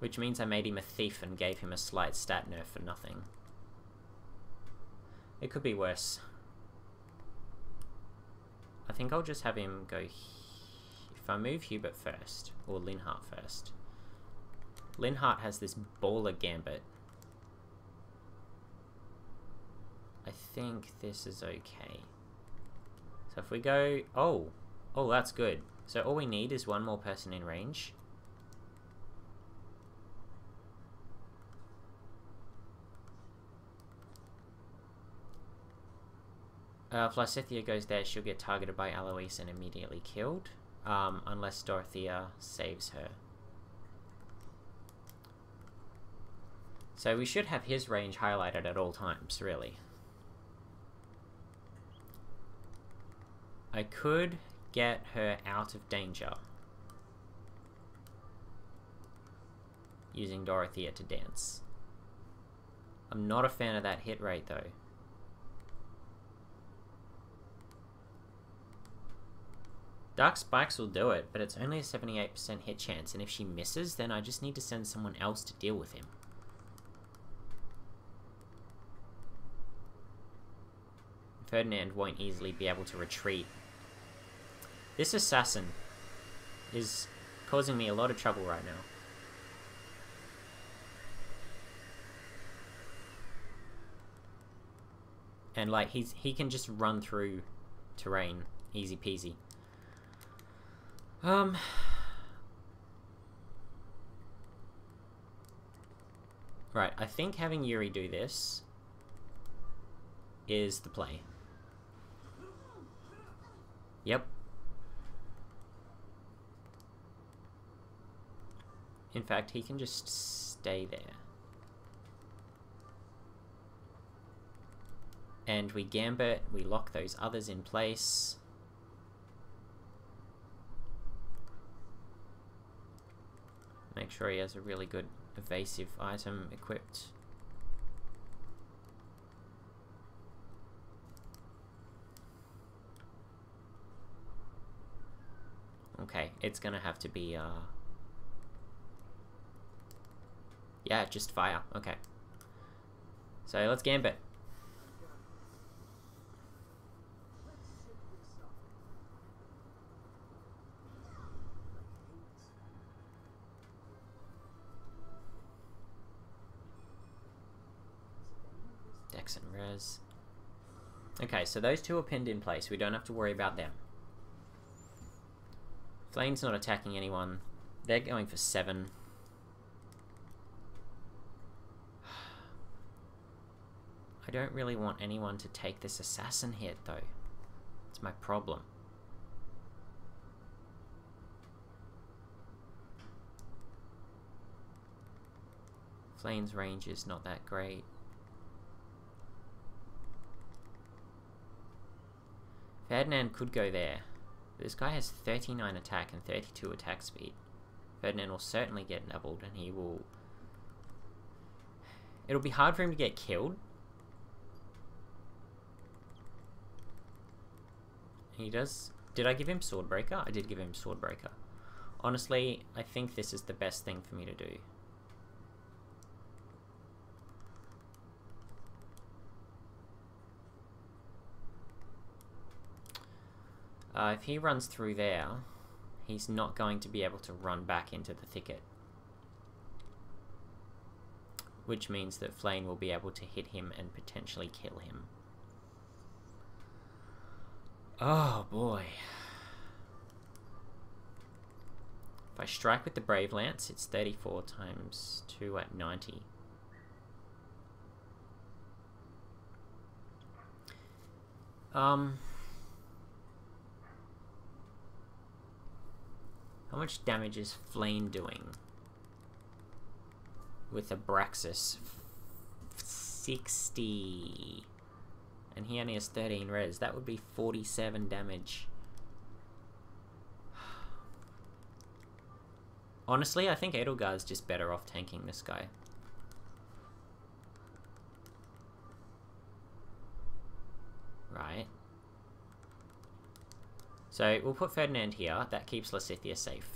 Which means I made him a thief and gave him a slight stat nerf for nothing. It could be worse. I think I'll just have him go here. If I move Hubert first, or Linhardt first. Linhardt has this baller gambit. I think this is okay. So if we go... Oh! Oh, that's good. So all we need is one more person in range. Uh, if Lysithea goes there, she'll get targeted by Alois and immediately killed. Um, unless Dorothea saves her. So we should have his range highlighted at all times, really. I could get her out of danger using Dorothea to dance. I'm not a fan of that hit rate, though. Dark Spikes will do it, but it's only a seventy-eight percent hit chance, and if she misses, then I just need to send someone else to deal with him. Ferdinand won't easily be able to retreat. This assassin is causing me a lot of trouble right now. And like, he's, he can just run through terrain, easy peasy. Um, right, I think having Yuri do this is the play. Yep. In fact, he can just stay there. And we gambit, we lock those others in place. Make sure he has a really good evasive item equipped. Okay, it's gonna have to be, uh... yeah, just fire. Okay. So, let's gambit. Dex and res. Okay, so those two are pinned in place. We don't have to worry about them. Flane's not attacking anyone. They're going for seven. I don't really want anyone to take this assassin hit, though. It's my problem. Flayn's range is not that great. Ferdinand could go there. This guy has thirty-nine attack and thirty-two attack speed. Ferdinand will certainly get nubbled, and he will... It'll be hard for him to get killed. He does... Did I give him Swordbreaker? I did give him Swordbreaker. Honestly, I think this is the best thing for me to do. Uh, if he runs through there, he's not going to be able to run back into the thicket. Which means that Flayn will be able to hit him and potentially kill him. Oh boy. If I strike with the Brave Lance, it's thirty-four times two at ninety. Um... How much damage is Flayn doing? With Abraxas, sixty. And he only has thirteen res. That would be forty-seven damage. Honestly, I think Edelgard's just better off tanking this guy. Right. So we'll put Ferdinand here. That keeps Lysithea safe.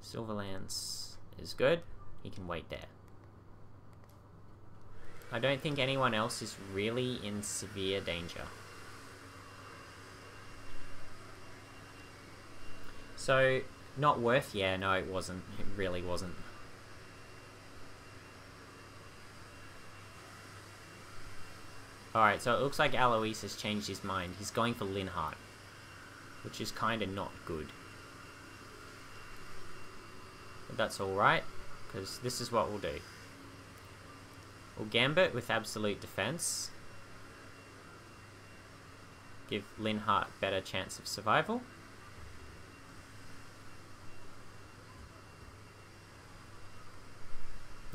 Silver Lance is good. He can wait there. I don't think anyone else is really in severe danger. So, not worth... Yeah, no, it wasn't. It really wasn't. Alright, so it looks like Alois has changed his mind. He's going for Linhardt, which is kind of not good. But that's alright, because this is what we'll do. We'll Gambit with absolute defense. Give Linhardt better chance of survival.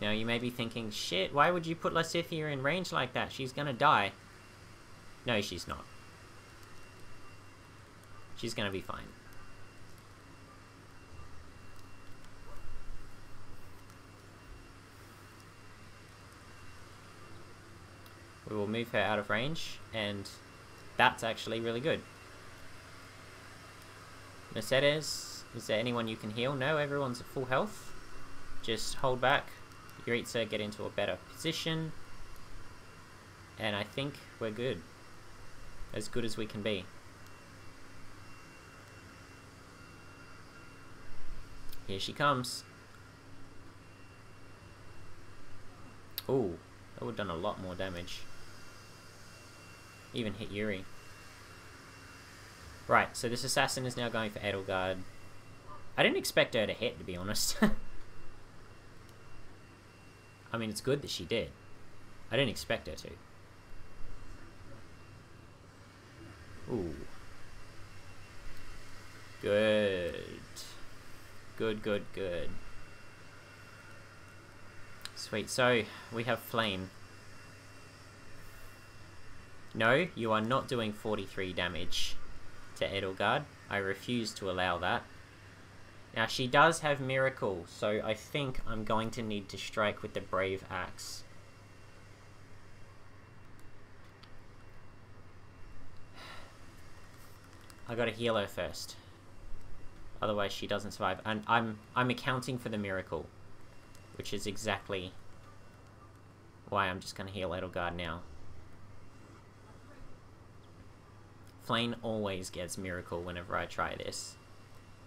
Now you may be thinking, shit, why would you put Lysithea in range like that? She's gonna die. No, she's not. She's gonna be fine. We will move her out of range, and that's actually really good. Mercedes, is there anyone you can heal? No, everyone's at full health. Just hold back. Yuritsa get into a better position, and I think we're good. As good as we can be. Here she comes. Ooh, that would've done a lot more damage. Even hit Yuri. Right, so this assassin is now going for Edelgard. I didn't expect her to hit, to be honest. I mean, it's good that she did. I didn't expect her to. Ooh. Good. Good, good, good. Sweet. So, we have Flayn. No, you are not doing forty-three damage to Edelgard. I refuse to allow that. Now, she does have Miracle, so I think I'm going to need to strike with the Brave Axe. I gotta heal her first. Otherwise, she doesn't survive. And I'm, I'm accounting for the Miracle, which is exactly why I'm just gonna heal Edelgard now. Flayn always gets Miracle whenever I try this.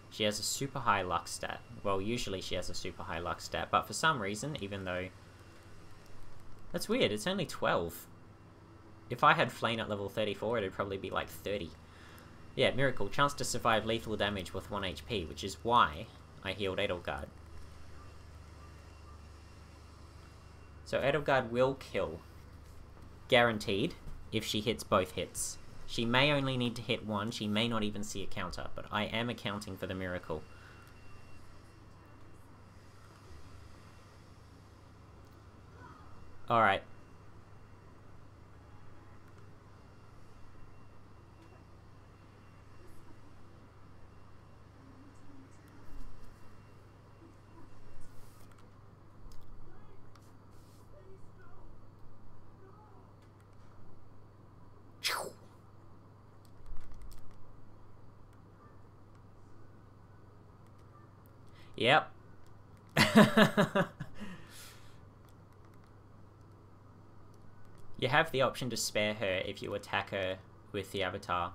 She has a super high luck stat. Well, usually she has a super high luck stat, but for some reason, even though... That's weird, it's only twelve. If I had Flayn at level thirty-four, it'd probably be like thirty. Yeah, Miracle. Chance to survive lethal damage with one H P, which is why I healed Edelgard. So Edelgard will kill. Guaranteed, if she hits both hits. She may only need to hit one, she may not even see a counter, but I am accounting for the Miracle. Alright. Yep. You have the option to spare her if you attack her with the avatar.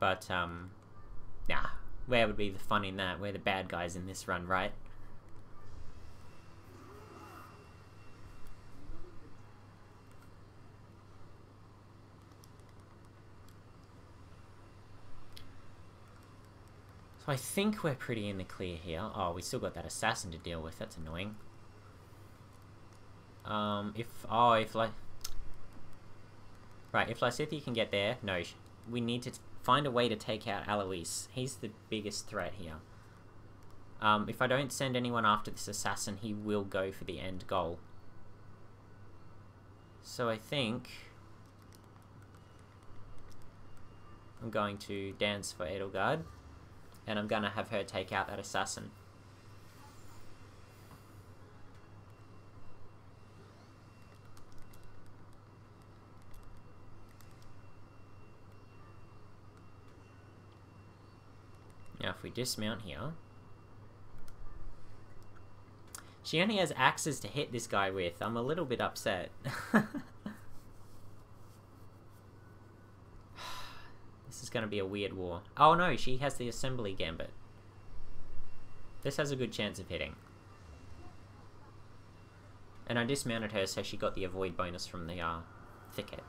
But, um... nah. Where would be the fun in that? We're the bad guys in this run, right? So I think we're pretty in the clear here. Oh, we still got that assassin to deal with. That's annoying. Um, if... Oh, if like... Right, if Lysithea can get there... No, we need to find a way to take out Alois. He's the biggest threat here. Um, if I don't send anyone after this assassin, he will go for the end goal. So I think... I'm going to dance for Edelgard. And I'm gonna have her take out that assassin. Now if we dismount here... She only has axes to hit this guy with. I'm a little bit upset. This is going to be a weird war. Oh no, she has the assembly gambit. This has a good chance of hitting. And I dismounted her so she got the avoid bonus from the uh, thicket.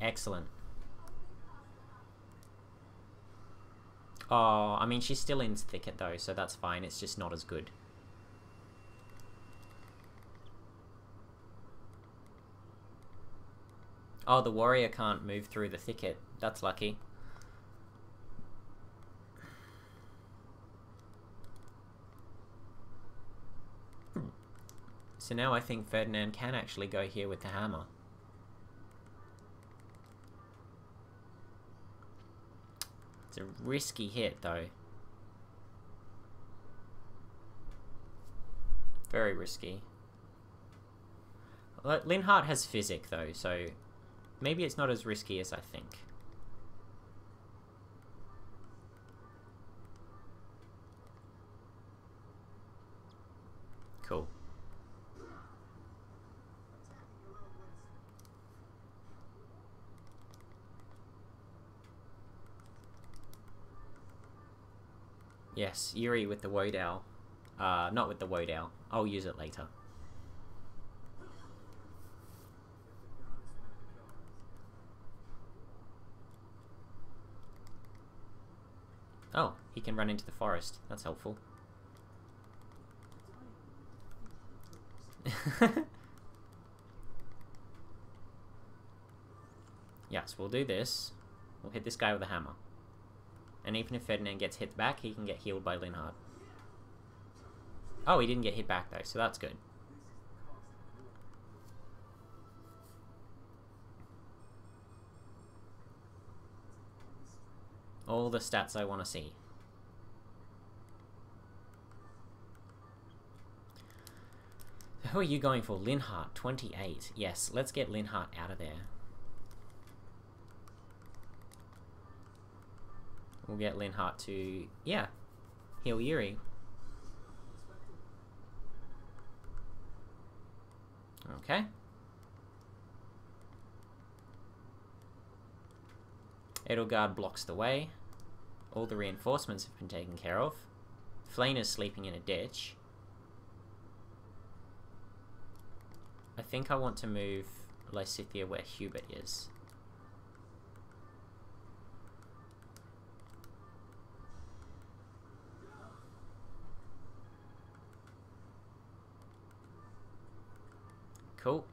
Excellent. Oh, I mean she's still in thicket though, so that's fine. It's just not as good. Oh, the warrior can't move through the thicket. That's lucky. So now I think Ferdinand can actually go here with the hammer. It's a risky hit, though. Very risky. Linhardt has physic, though, so... Maybe it's not as risky as I think. Cool. Yes, Yuri with the Wodahl. Uh, not with the Wodahl. I'll use it later. Oh, he can run into the forest. That's helpful. Yes, we'll do this. We'll hit this guy with a hammer. And even if Ferdinand gets hit back, he can get healed by Linhardt. Oh, he didn't get hit back though, so that's good. All the stats I want to see. Who are you going for? Linhardt, twenty-eight. Yes, let's get Linhardt out of there. We'll get Linhardt to... Yeah. Heal Yuri. Okay. Edelgard blocks the way. All the reinforcements have been taken care of. Flayn is sleeping in a ditch. I think I want to move Lysithea where Hubert is. Cool.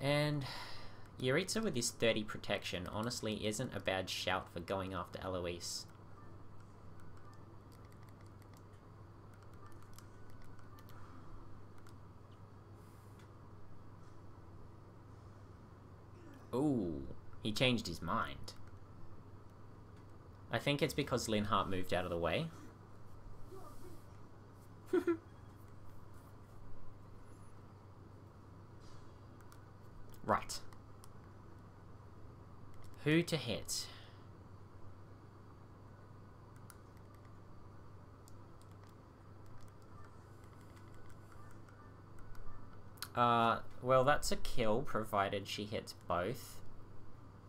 And Yuritsa with his thirty protection honestly isn't a bad shout for going after Alois. Ooh, he changed his mind. I think it's because Linhardt moved out of the way. Right. Who to hit? Uh, well, that's a kill, provided she hits both.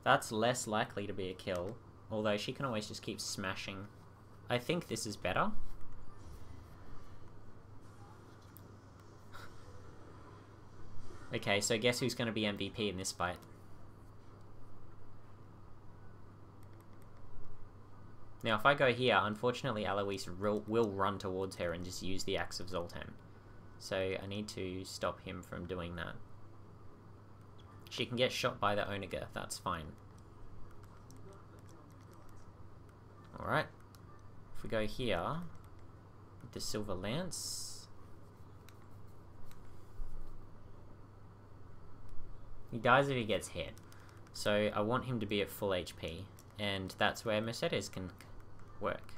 That's less likely to be a kill, although she can always just keep smashing. I think this is better. Okay, so guess who's going to be M V P in this fight? Now, if I go here, unfortunately Alois will run towards her and just use the Axe of Zoltan. So I need to stop him from doing that. She can get shot by the Onager, that's fine. Alright. If we go here, with the Silver Lance. He dies if he gets hit. So I want him to be at full H P. And that's where Mercedes can work.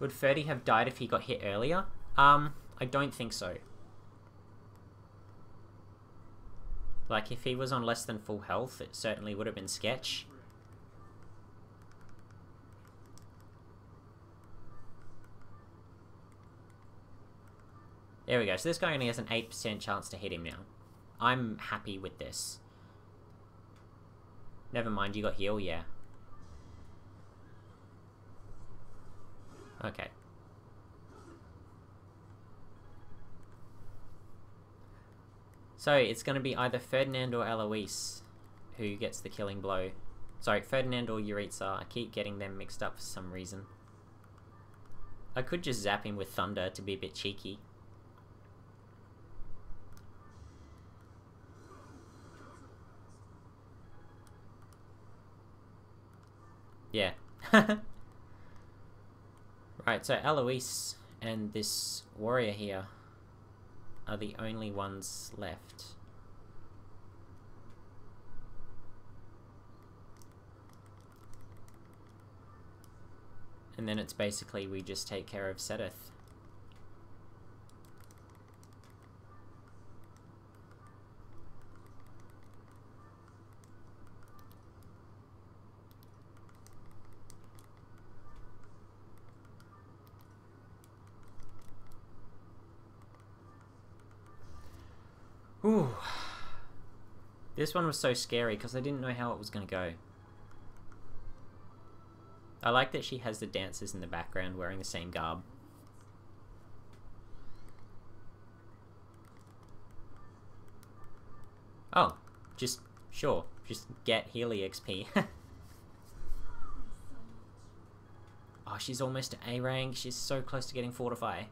Would Ferdy have died if he got hit earlier? Um, I don't think so. Like, if he was on less than full health, it certainly would have been sketch. There we go, so this guy only has an eight percent chance to hit him now. I'm happy with this. Never mind, you got heal, yeah. Okay. So, it's going to be either Ferdinand or Alois who gets the killing blow. Sorry, Ferdinand or Yuritsa. I keep getting them mixed up for some reason. I could just zap him with Thunder to be a bit cheeky. Yeah. Right, so Alois and this warrior here are the only ones left. And then it's basically we just take care of Seteth. Ooh. This one was so scary because I didn't know how it was going to go. I like that she has the dancers in the background wearing the same garb. Oh, just, sure, just get Healy X P. Oh, she's almost to A rank, she's so close to getting Fortify.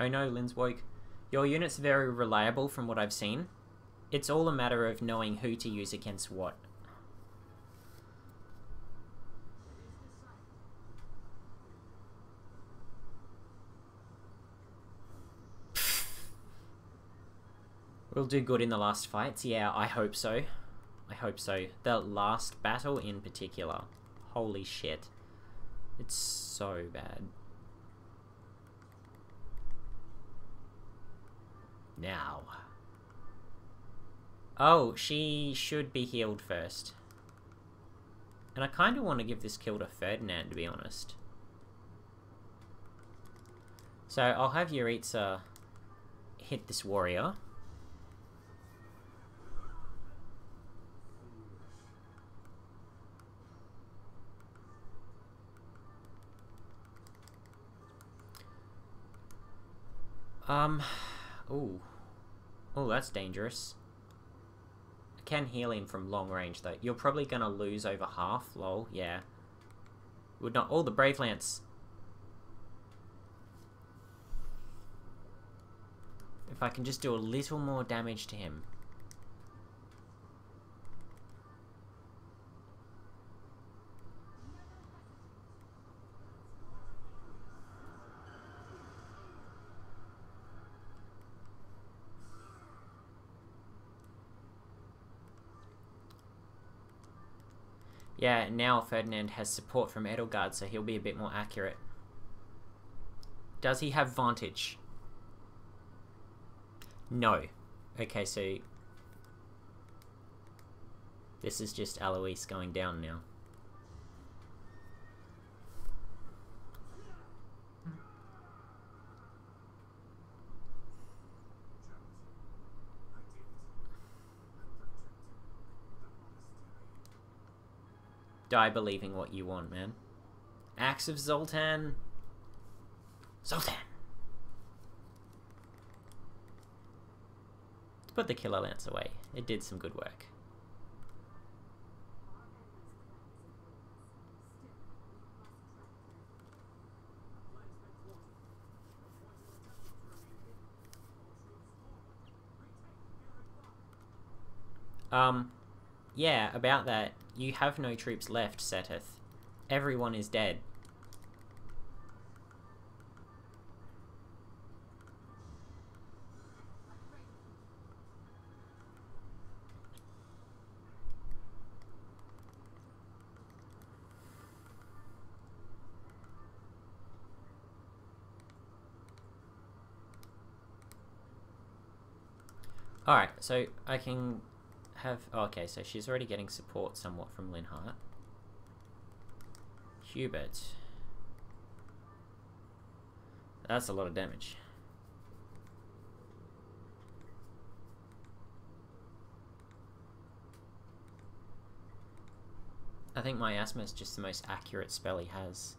Oh no, Lynn's woke. Your unit's very reliable from what I've seen. It's all a matter of knowing who to use against what. We'll do good in the last fights. Yeah, I hope so. I hope so. The last battle in particular. Holy shit. It's so bad. Now. Oh, she should be healed first. And I kind of want to give this kill to Ferdinand, to be honest. So I'll have Yuritsa hit this warrior. Um... Ooh. Oh, that's dangerous. I can heal him from long range, though. You're probably going to lose over half, lol, yeah. Would not... Oh, the Brave Lance! If I can just do a little more damage to him. Yeah, now Ferdinand has support from Edelgard, so he'll be a bit more accurate. Does he have Vantage? No. Okay, so... this is just Alois going down now. Die believing what you want, man. Axe of Zoltan. Zoltan! Let's put the Killer Lance away. It did some good work. Um, yeah, about that. You have no troops left, Seteth. Everyone is dead. Alright, so I can... Have oh, okay, so she's already getting support somewhat from Linhardt. Hubert. That's a lot of damage. I think Miasma is just the most accurate spell he has.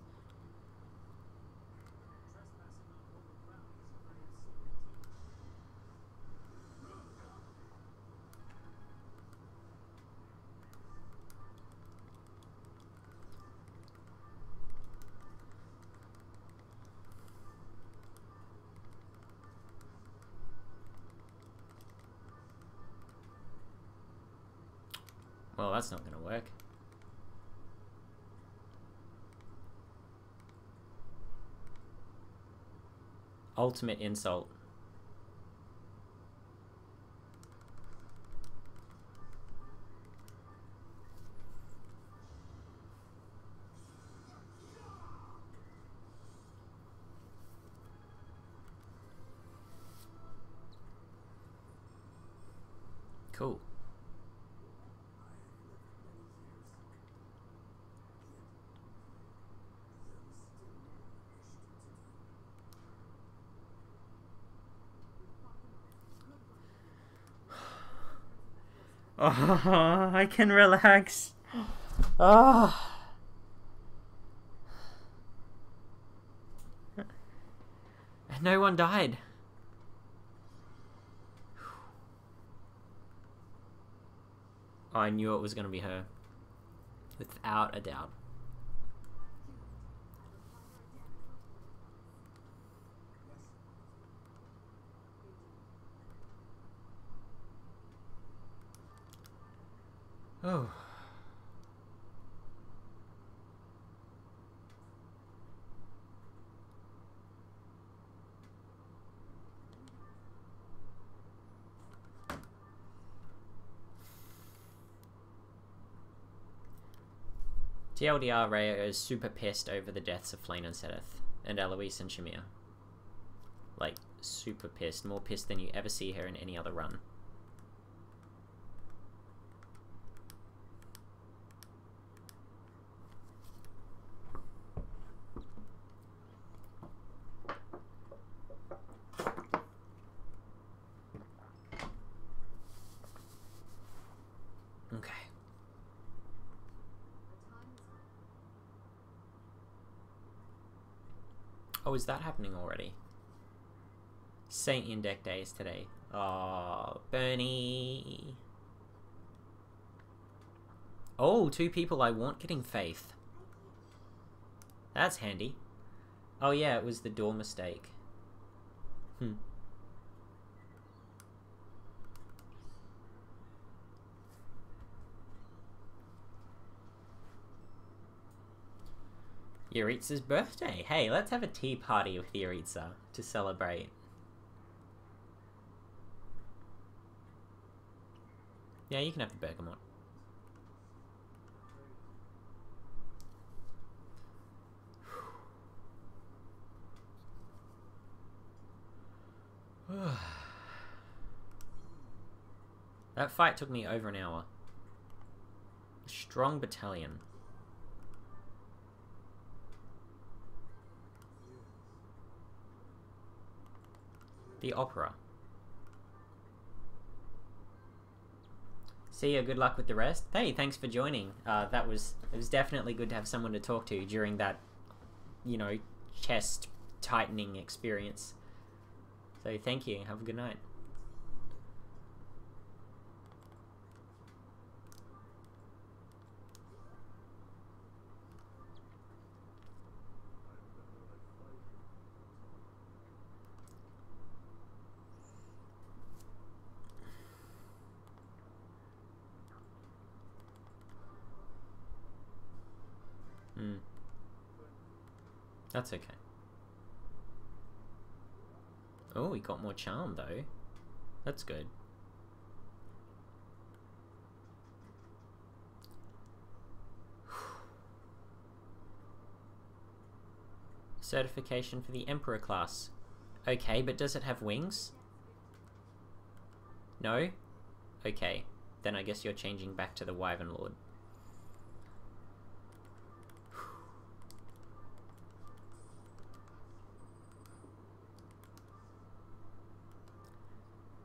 Well, that's not going to work. Ultimate insult. Cool. Oh, I can relax. Oh. And no one died. I knew it was going to be her. Without a doubt. Oh. T L D R, Rhea is super pissed over the deaths of Flayn and Seteth, and Alois and Shamir. Like, super pissed. More pissed than you ever see her in any other run. Oh, is that happening already? Saint Indec Day is today. Oh, Bernie. Oh, two people I want getting faith. That's handy. Oh yeah, it was the door mistake. Hmm. Yuritsa's birthday. Hey, let's have a tea party with Yuritsa to celebrate. Yeah, you can have the bergamot. That fight took me over an hour. A strong battalion. The opera. See ya, good luck with the rest. Hey, thanks for joining. Uh, that was, it was definitely good to have someone to talk to during that, you know, chest tightening experience. So thank you, have a good night. Hmm. That's okay. Oh, we got more charm though. That's good. Certification for the Emperor class. Okay, but does it have wings? No? Okay, then I guess you're changing back to the Wyvern Lord.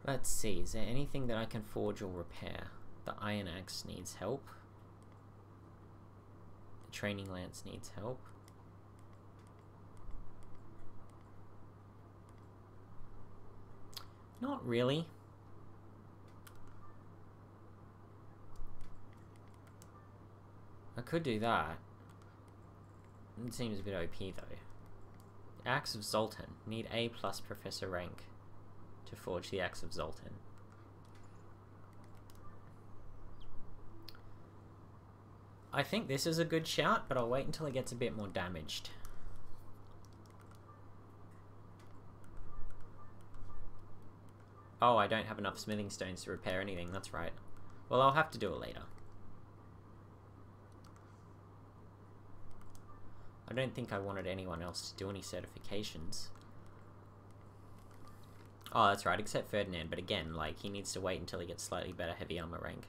Let's see, is there anything that I can forge or repair? The Iron Axe needs help. The Training Lance needs help. Not really. I could do that. It seems a bit O P though. Axe of Zoltan. Need A plus Professor rank. To forge the Axe of Zoltan. I think this is a good shout, but I'll wait until it gets a bit more damaged. Oh, I don't have enough smithing stones to repair anything, that's right. Well, I'll have to do it later. I don't think I wanted anyone else to do any certifications. Oh, that's right, except Ferdinand, but again, like, he needs to wait until he gets slightly better heavy armor rank.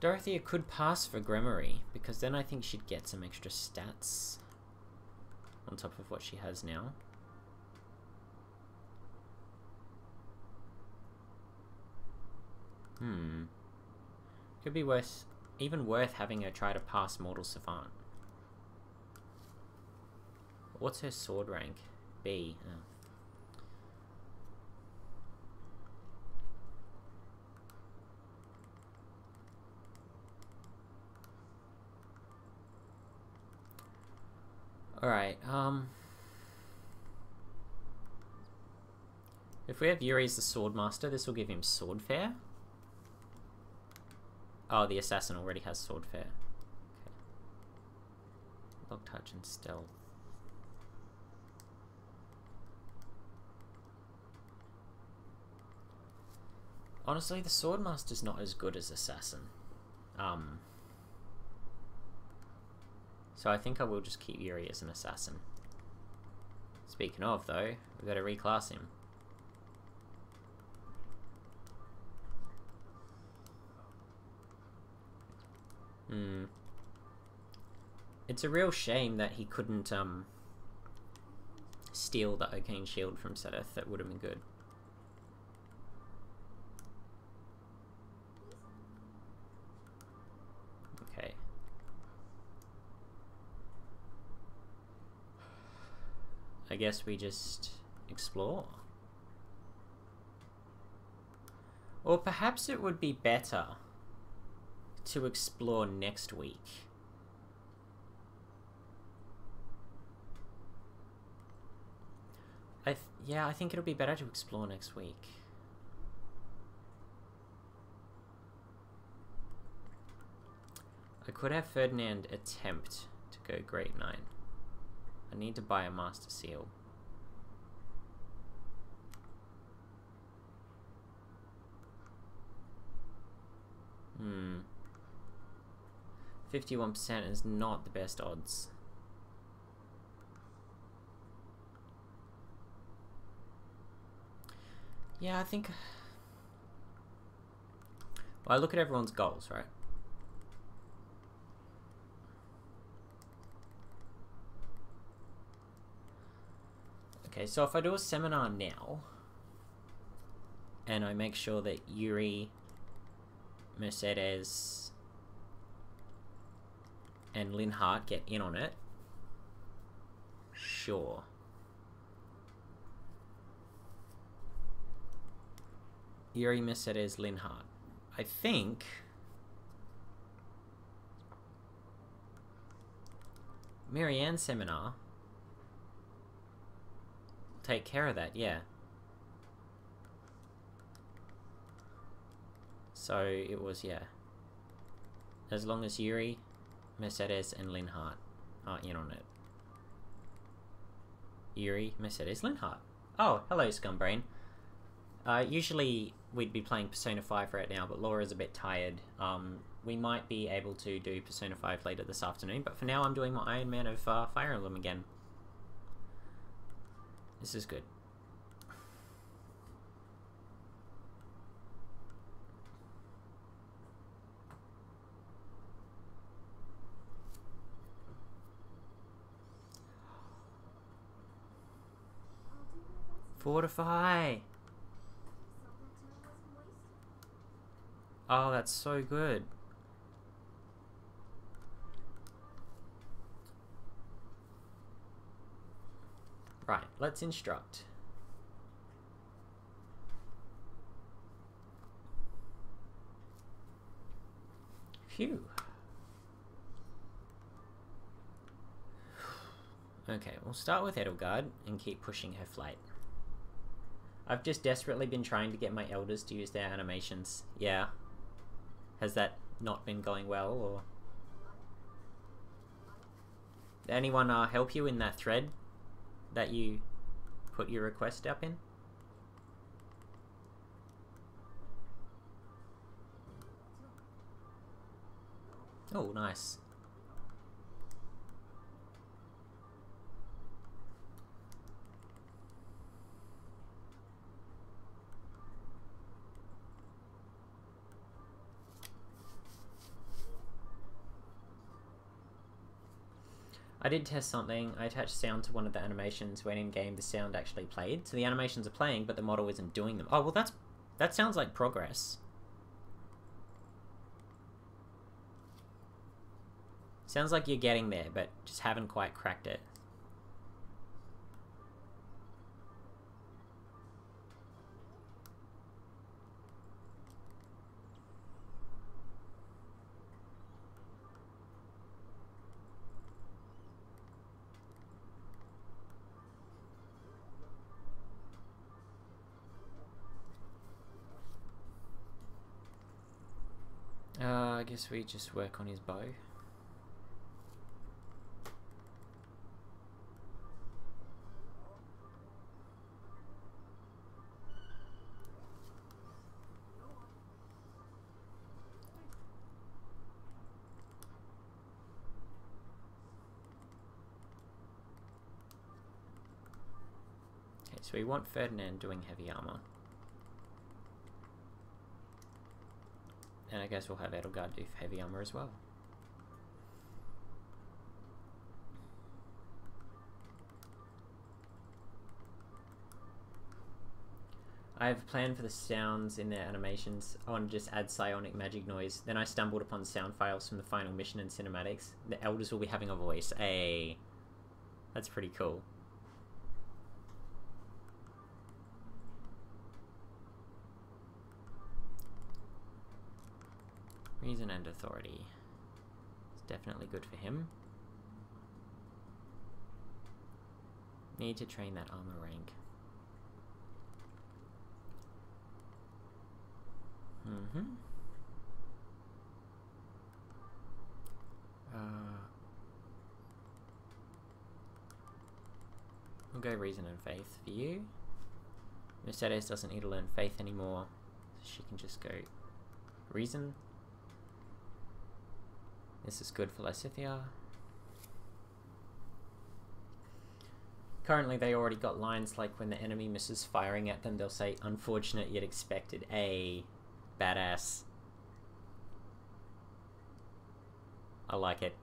Dorothea could pass for Grimory, because then I think she'd get some extra stats on top of what she has now. Hmm. Could be worse. Even worth having her try to pass Mortal Savant. What's her sword rank? B. Oh. Alright, um... if we have Yuri as the Swordmaster, this will give him Swordfare. Oh, the assassin already has Swordfare. Okay. Lock touch and stealth. Honestly, the Swordmaster's not as good as assassin. Um. So I think I will just keep Yuri as an assassin. Speaking of, though, we've got to reclass him. Hmm. It's a real shame that he couldn't, um, steal the Okane Shield from Seteth. That would have been good. Okay. I guess we just explore. Or perhaps it would be better to explore next week. I th yeah, I think it'll be better to explore next week. I could have Ferdinand attempt to go Great Knight. I need to buy a Master Seal. Hmm. fifty-one percent is not the best odds. Yeah, I think... Well, I look at everyone's goals, right? Okay, so if I do a seminar now, and I make sure that Yuri, Mercedes, and Linhardt get in on it, sure. Yuri, Mercedes, Linhardt. I think Marianne's seminar take care of that, yeah. So it was, yeah. As long as Yuri, Mercedes, and Linhardt are in on it. Yuri, Mercedes, Linhardt. Oh, hello, Scumbrain. Uh, usually we'd be playing Persona five right now, but Laura's a bit tired. Um, we might be able to do Persona five later this afternoon, but for now I'm doing my Iron Man of uh, Fire Emblem again. This is good. Fortify! Oh, that's so good. Right, let's instruct. Phew. Okay, we'll start with Edelgard and keep pushing her flight. I've just desperately been trying to get my elders to use their animations. Yeah. Has that not been going well, or... Did anyone uh, help you in that thread that you put your request up in? Oh, nice. I did test something. I attached sound to one of the animations when in game the sound actually played. So the animations are playing, but the model isn't doing them. Oh, well that's, that sounds like progress. Sounds like you're getting there, but just haven't quite cracked it. I guess we just work on his bow. Okay, so we want Ferdinand doing heavy armor. And I guess we'll have Edelgard do heavy armor as well. I have a plan for the sounds in their animations. I want to just add psionic magic noise. Then I stumbled upon sound files from the final mission and cinematics. The elders will be having a voice. Hey, that's pretty cool. Reason and authority. It's definitely good for him. Need to train that armor rank. Mm-hmm. We'll go Reason and Faith for you. Mercedes doesn't need to learn Faith anymore. So she can just go Reason. This is good for Lysithea. Currently they already got lines like when the enemy misses firing at them, they'll say, unfortunate yet expected. A badass. I like it.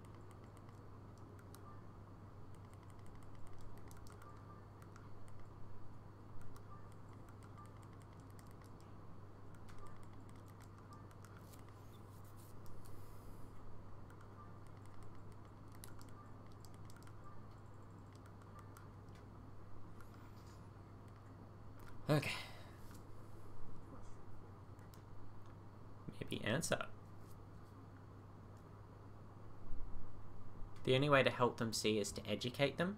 Okay. Maybe answer. The only way to help them see is to educate them.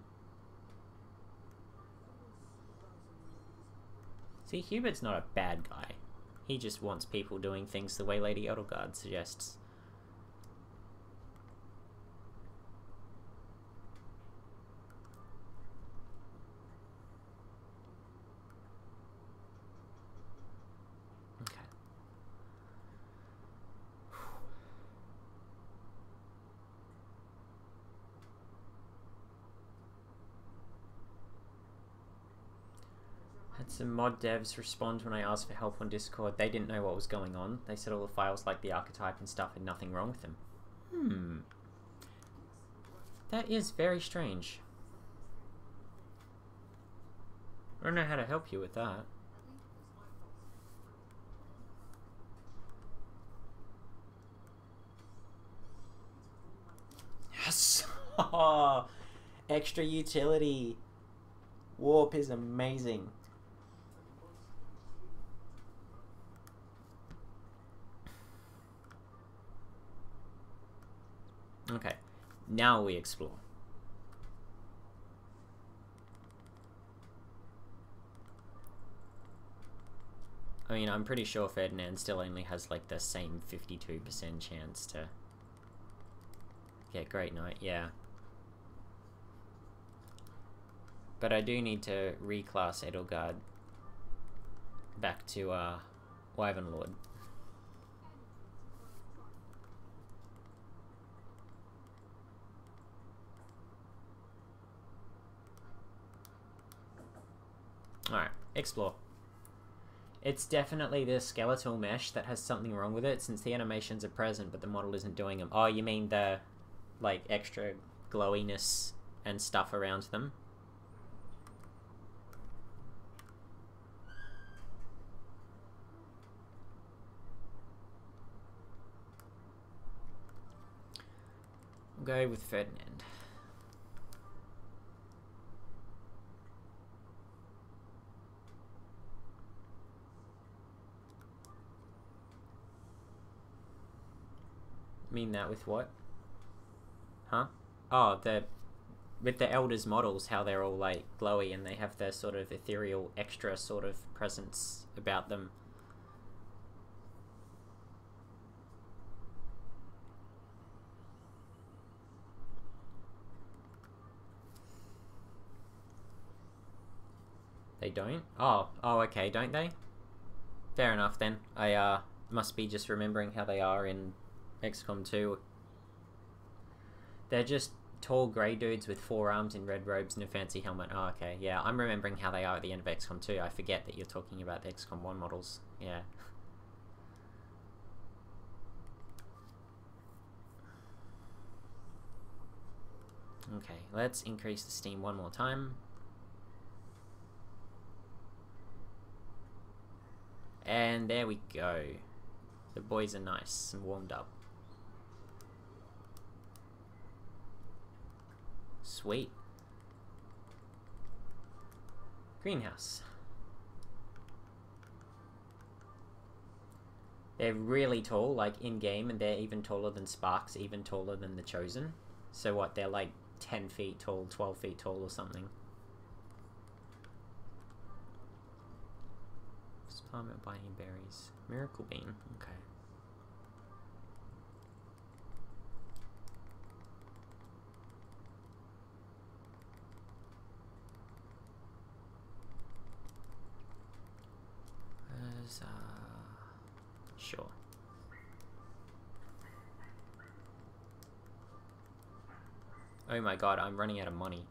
See, Hubert's not a bad guy. He just wants people doing things the way Lady Edelgard suggests. Some mod devs respond when I asked for help on Discord. They didn't know what was going on. They said all the files like the archetype and stuff had nothing wrong with them. Hmm. That is very strange. I don't know how to help you with that. Yes! Extra utility! Warp is amazing. Okay, now we explore. I mean, I'm pretty sure Ferdinand still only has like the same fifty-two percent chance to get Great Knight, yeah. But I do need to reclass Edelgard back to uh, Wyvern Lord. Alright, explore. It's definitely the skeletal mesh that has something wrong with it, since the animations are present but the model isn't doing them. Oh, you mean the, like, extra glowiness and stuff around them? We'll go with Ferdinand. Mean that with what? Huh? Oh, the with the elders' models, how they're all like glowy and they have their sort of ethereal extra sort of presence about them. They don't? Oh, oh, okay, don't they? Fair enough then. I uh must be just remembering how they are in X COM two. They're just tall grey dudes with four arms in red robes and a fancy helmet. Oh, okay, yeah, I'm remembering how they are at the end of X COM two. I forget that you're talking about the X COM one models. Yeah. Okay, let's increase the steam one more time. And there we go. The boys are nice and warmed up. Sweet. Greenhouse. They're really tall, like in game, and they're even taller than Sparks, even taller than the Chosen. So what, they're like ten feet tall, twelve feet tall or something. Farmit buying berries. Miracle Bean, okay. Sure. Oh my god, I'm running out of money.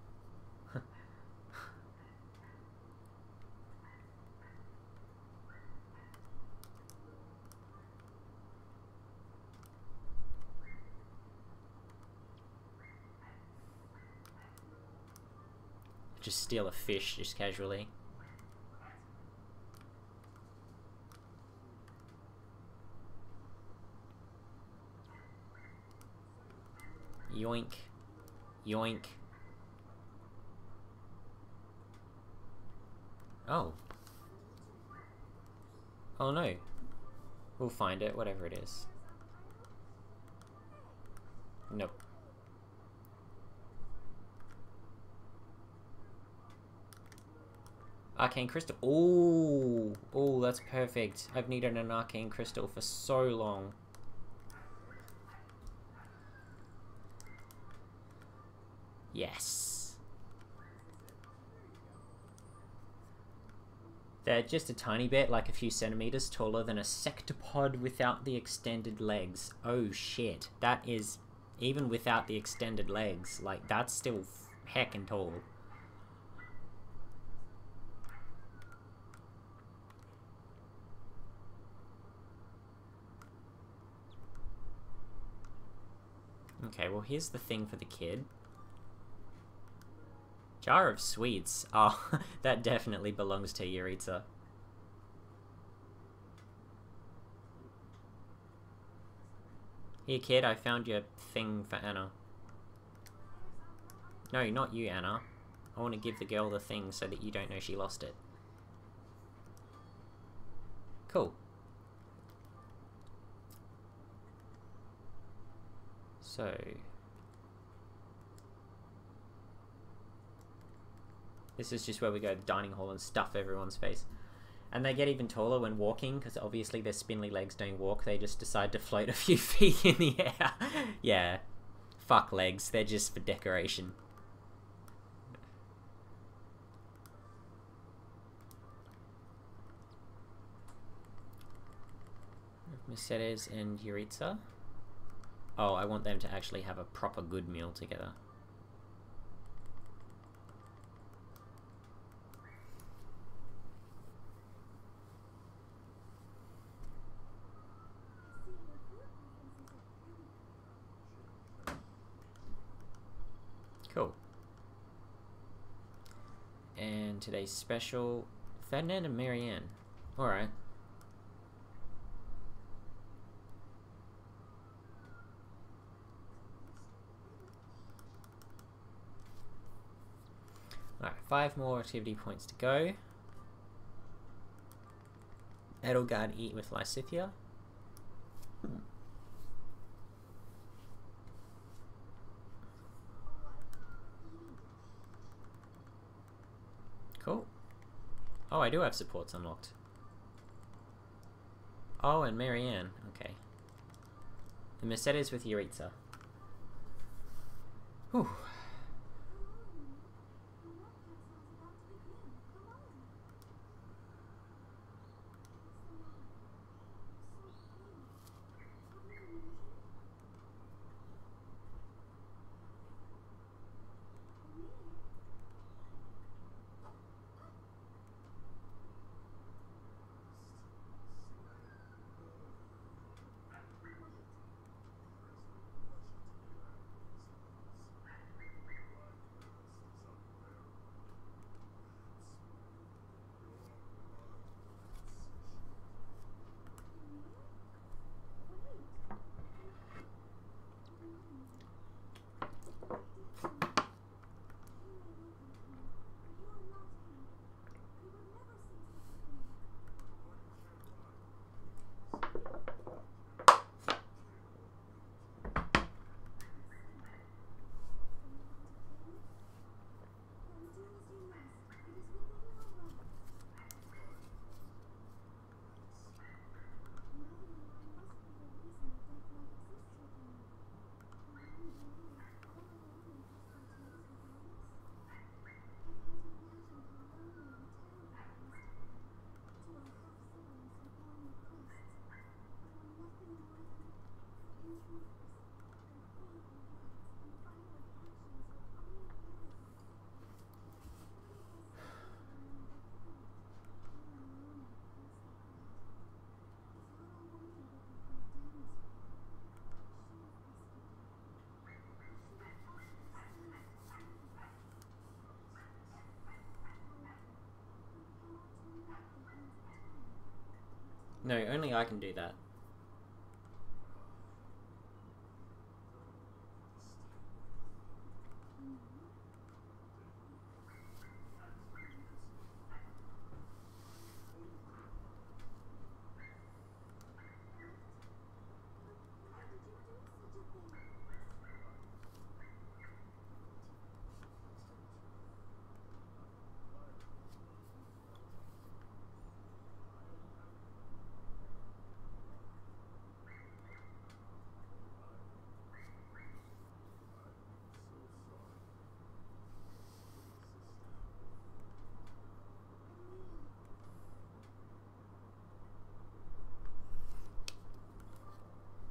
Just steal a fish, just casually. Yoink. Yoink. Oh. Oh no. We'll find it, whatever it is. Nope. Arcane crystal. Ooh, ooh, that's perfect. I've needed an arcane crystal for so long. Yes. They're just a tiny bit, like a few centimeters taller than a sectopod without the extended legs. Oh shit. That is, even without the extended legs, like that's still heckin' tall. Okay, well here's the thing for the kid. Jar of sweets. Oh, that definitely belongs to Yurita. Here kid, I found your thing for Anna. No, not you Anna. I want to give the girl the thing so that you don't know she lost it. Cool. So... this is just where we go to the dining hall and stuff everyone's face. And they get even taller when walking, because obviously their spindly legs don't walk, they just decide to float a few feet in the air. Yeah. Fuck legs, they're just for decoration. Mercedes and Yurita. Oh, I want them to actually have a proper good meal together. Cool. And today's special, Ferdinand and Marianne. Alright. Alright, five more activity points to go. Edelgard eat with Lysithea. Hmm. Cool. Oh, I do have supports unlocked. Oh, and Marianne. Okay. The Mercedes with Yurita. Whew. No, only I can do that.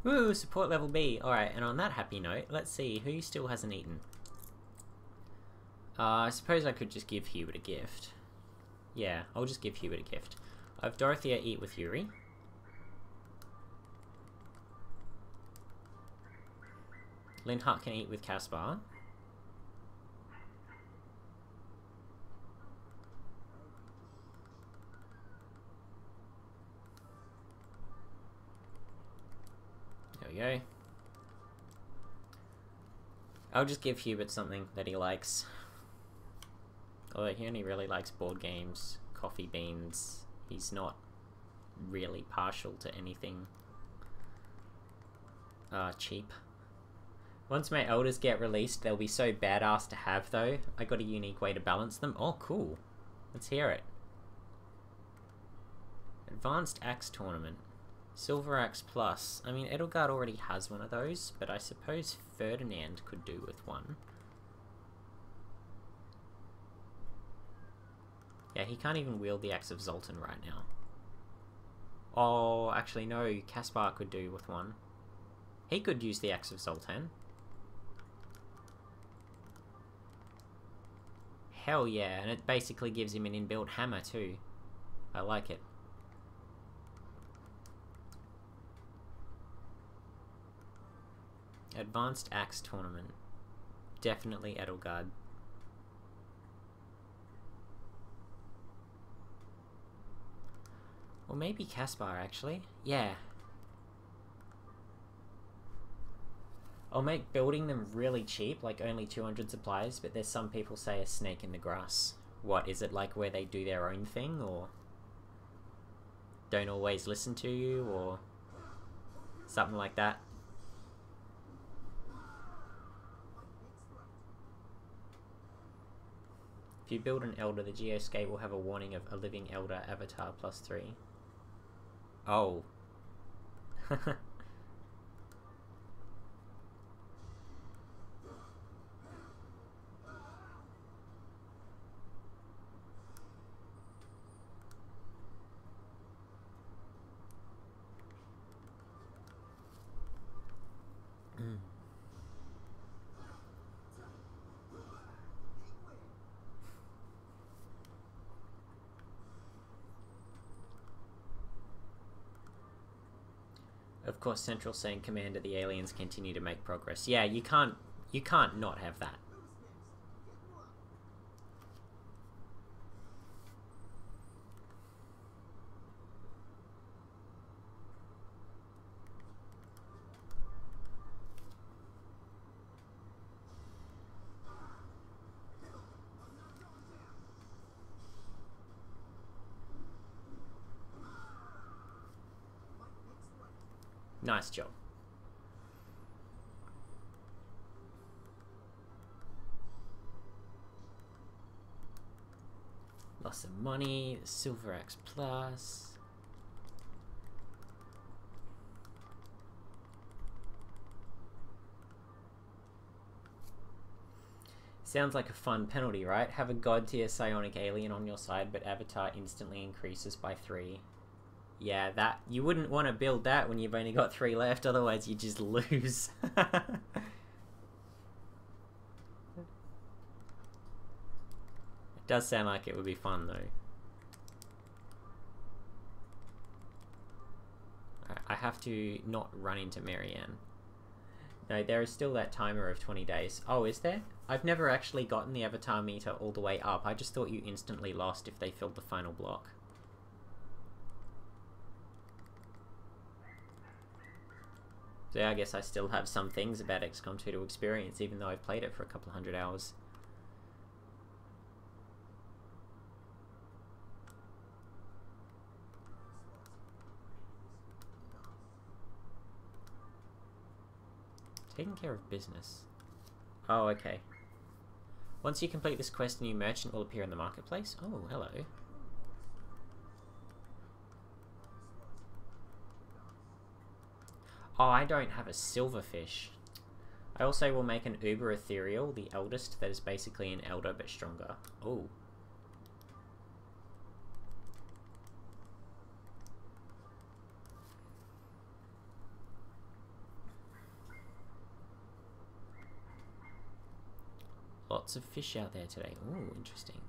Woo, support level B. Alright, and on that happy note, let's see who still hasn't eaten. Uh, I suppose I could just give Hubert a gift. Yeah, I'll just give Hubert a gift. I have Dorothea eat with Yuri. Linhardt can eat with Caspar. Go. I'll just give Hubert something that he likes. Although he only really likes board games, coffee beans. He's not really partial to anything uh, cheap. Once my elders get released, they'll be so badass to have though. I got a unique way to balance them. Oh cool. Let's hear it. Advanced Axe Tournament. Silver Axe Plus. I mean, Edelgard already has one of those, but I suppose Ferdinand could do with one. Yeah, he can't even wield the Axe of Zoltan right now. Oh, actually no, Caspar could do with one. He could use the Axe of Zoltan. Hell yeah, and it basically gives him an inbuilt hammer too. I like it. Advanced Axe Tournament. Definitely Edelgard. Or maybe Caspar, actually. Yeah. I'll make building them really cheap, like only two hundred supplies, but there's some people say a snake in the grass. What, is it like where they do their own thing, or don't always listen to you, or something like that? If you build an elder, the geoscape will have a warning of a living elder avatar plus three. Oh. Of course, Central saying Commander, the aliens continue to make progress. Yeah, you can't, you can't not have that. Nice job. Lots of money, Silver Axe Plus. Sounds like a fun penalty, right? Have a god tier psionic alien on your side, but avatar instantly increases by three. Yeah, that you wouldn't want to build that when you've only got three left, otherwise you just lose. It does sound like it would be fun though. I have to not run into Marianne. No, there is still that timer of twenty days. Oh, is there? I've never actually gotten the avatar meter all the way up. I just thought you instantly lost if they filled the final block. So I guess I still have some things about X COM two to experience, even though I've played it for a couple of hundred hours. Taking care of business. Oh, okay. Once you complete this quest, a new merchant will appear in the marketplace. Oh, hello. Oh, I don't have a silverfish. I also will make an uber ethereal, the eldest, that is basically an elder but stronger. Oh. Lots of fish out there today. Ooh, interesting.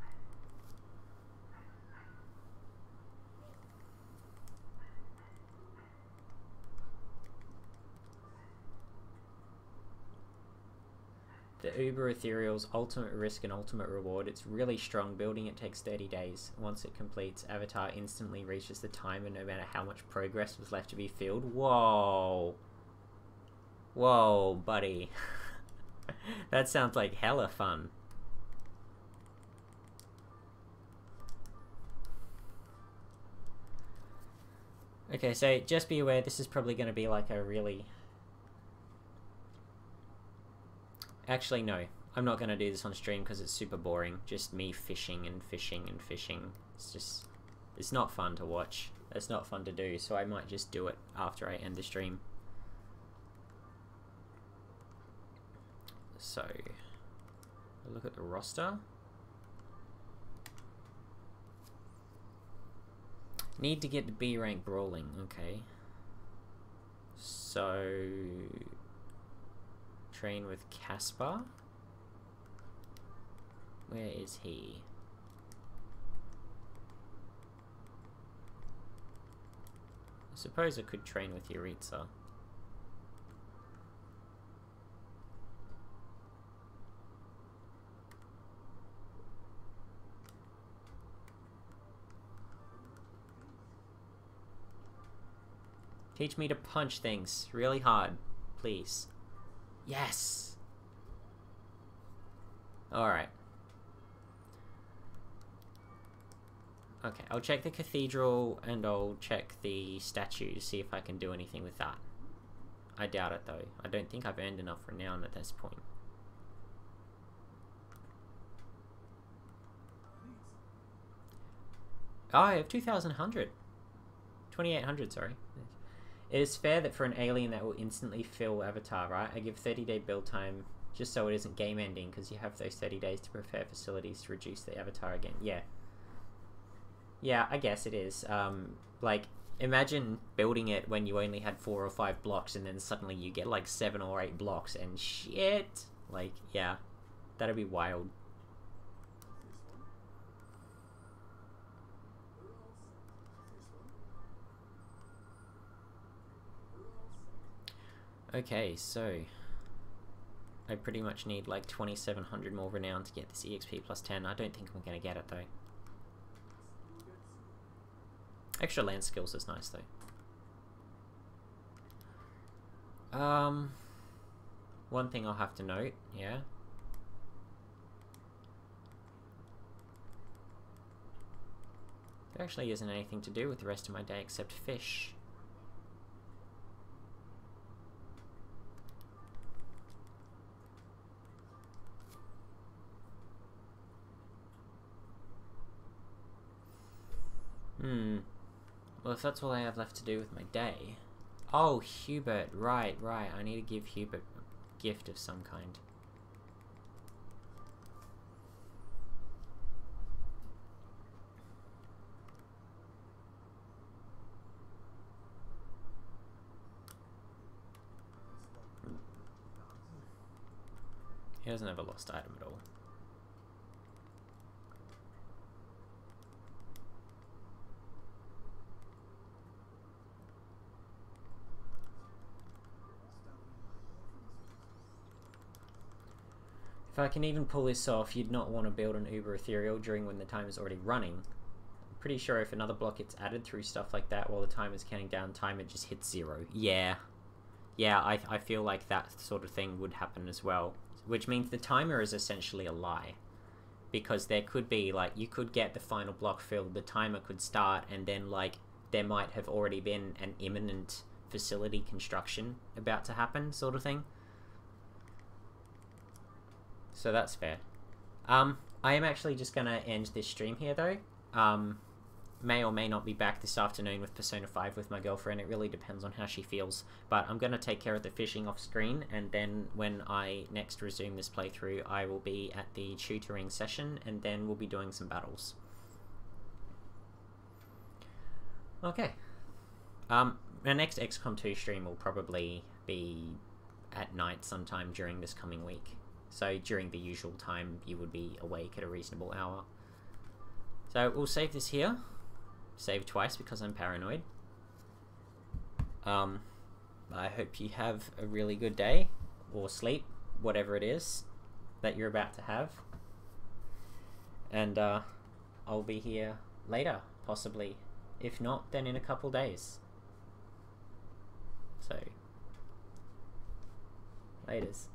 The uber ethereal's ultimate risk and ultimate reward. It's really strong. Building it takes thirty days. Once it completes, Avatar instantly reaches the time, and no matter how much progress was left to be filled. Whoa. Whoa, buddy. That sounds like hella fun. Okay, so just be aware, this is probably going to be like a really... Actually, no. I'm not going to do this on stream because it's super boring. Just me fishing and fishing and fishing. It's just... It's not fun to watch. It's not fun to do, so I might just do it after I end the stream. So, look at the roster. Need to get the B rank brawling, okay. So, train with Caspar. Where is he? I suppose I could train with Yuritsa. Teach me to punch things really hard, please. Yes! Alright. Okay, I'll check the cathedral and I'll check the statues, see if I can do anything with that. I doubt it though. I don't think I've earned enough renown at this point. Oh, I have two thousand one hundred. twenty-eight hundred, sorry. It is fair that for an alien that will instantly fill Avatar, right? I give thirty day build time just so it isn't game ending, because you have those thirty days to prepare facilities to reduce the Avatar again. Yeah. Yeah, I guess it is. Um, like, imagine building it when you only had four or five blocks and then suddenly you get like seven or eight blocks and shit. Like, yeah. That'd be wild. Okay, so I pretty much need like twenty-seven hundred more renown to get this E X P plus ten. I don't think I'm going to get it though. Extra land skills is nice though. Um, one thing I'll have to note, yeah. There actually isn't anything to do with the rest of my day except fish. Hmm. Well, if that's all I have left to do with my day... Oh, Hubert. Right, right. I need to give Hubert a gift of some kind. He doesn't have a lost item at all. If I can even pull this off, you'd not want to build an uber ethereal during when the time is already running. I'm pretty sure if another block gets added through stuff like that while the time is counting down, time it just hits zero. Yeah. yeah, I, I feel like that sort of thing would happen as well. Which means the timer is essentially a lie. Because there could be, like, you could get the final block filled, the timer could start, and then, like, there might have already been an imminent facility construction about to happen, sort of thing. So that's fair. Um, I am actually just going to end this stream here, though. Um, may or may not be back this afternoon with Persona five with my girlfriend. It really depends on how she feels. But I'm going to take care of the fishing off screen, and then when I next resume this playthrough, I will be at the tutoring session, and then we'll be doing some battles. Okay. Um, my next X COM two stream will probably be at night sometime during this coming week. So during the usual time, you would be awake at a reasonable hour. So we'll save this here. Save twice because I'm paranoid. Um, I hope you have a really good day, or sleep, whatever it is that you're about to have. And uh, I'll be here later, possibly. If not, then in a couple days. So, laters.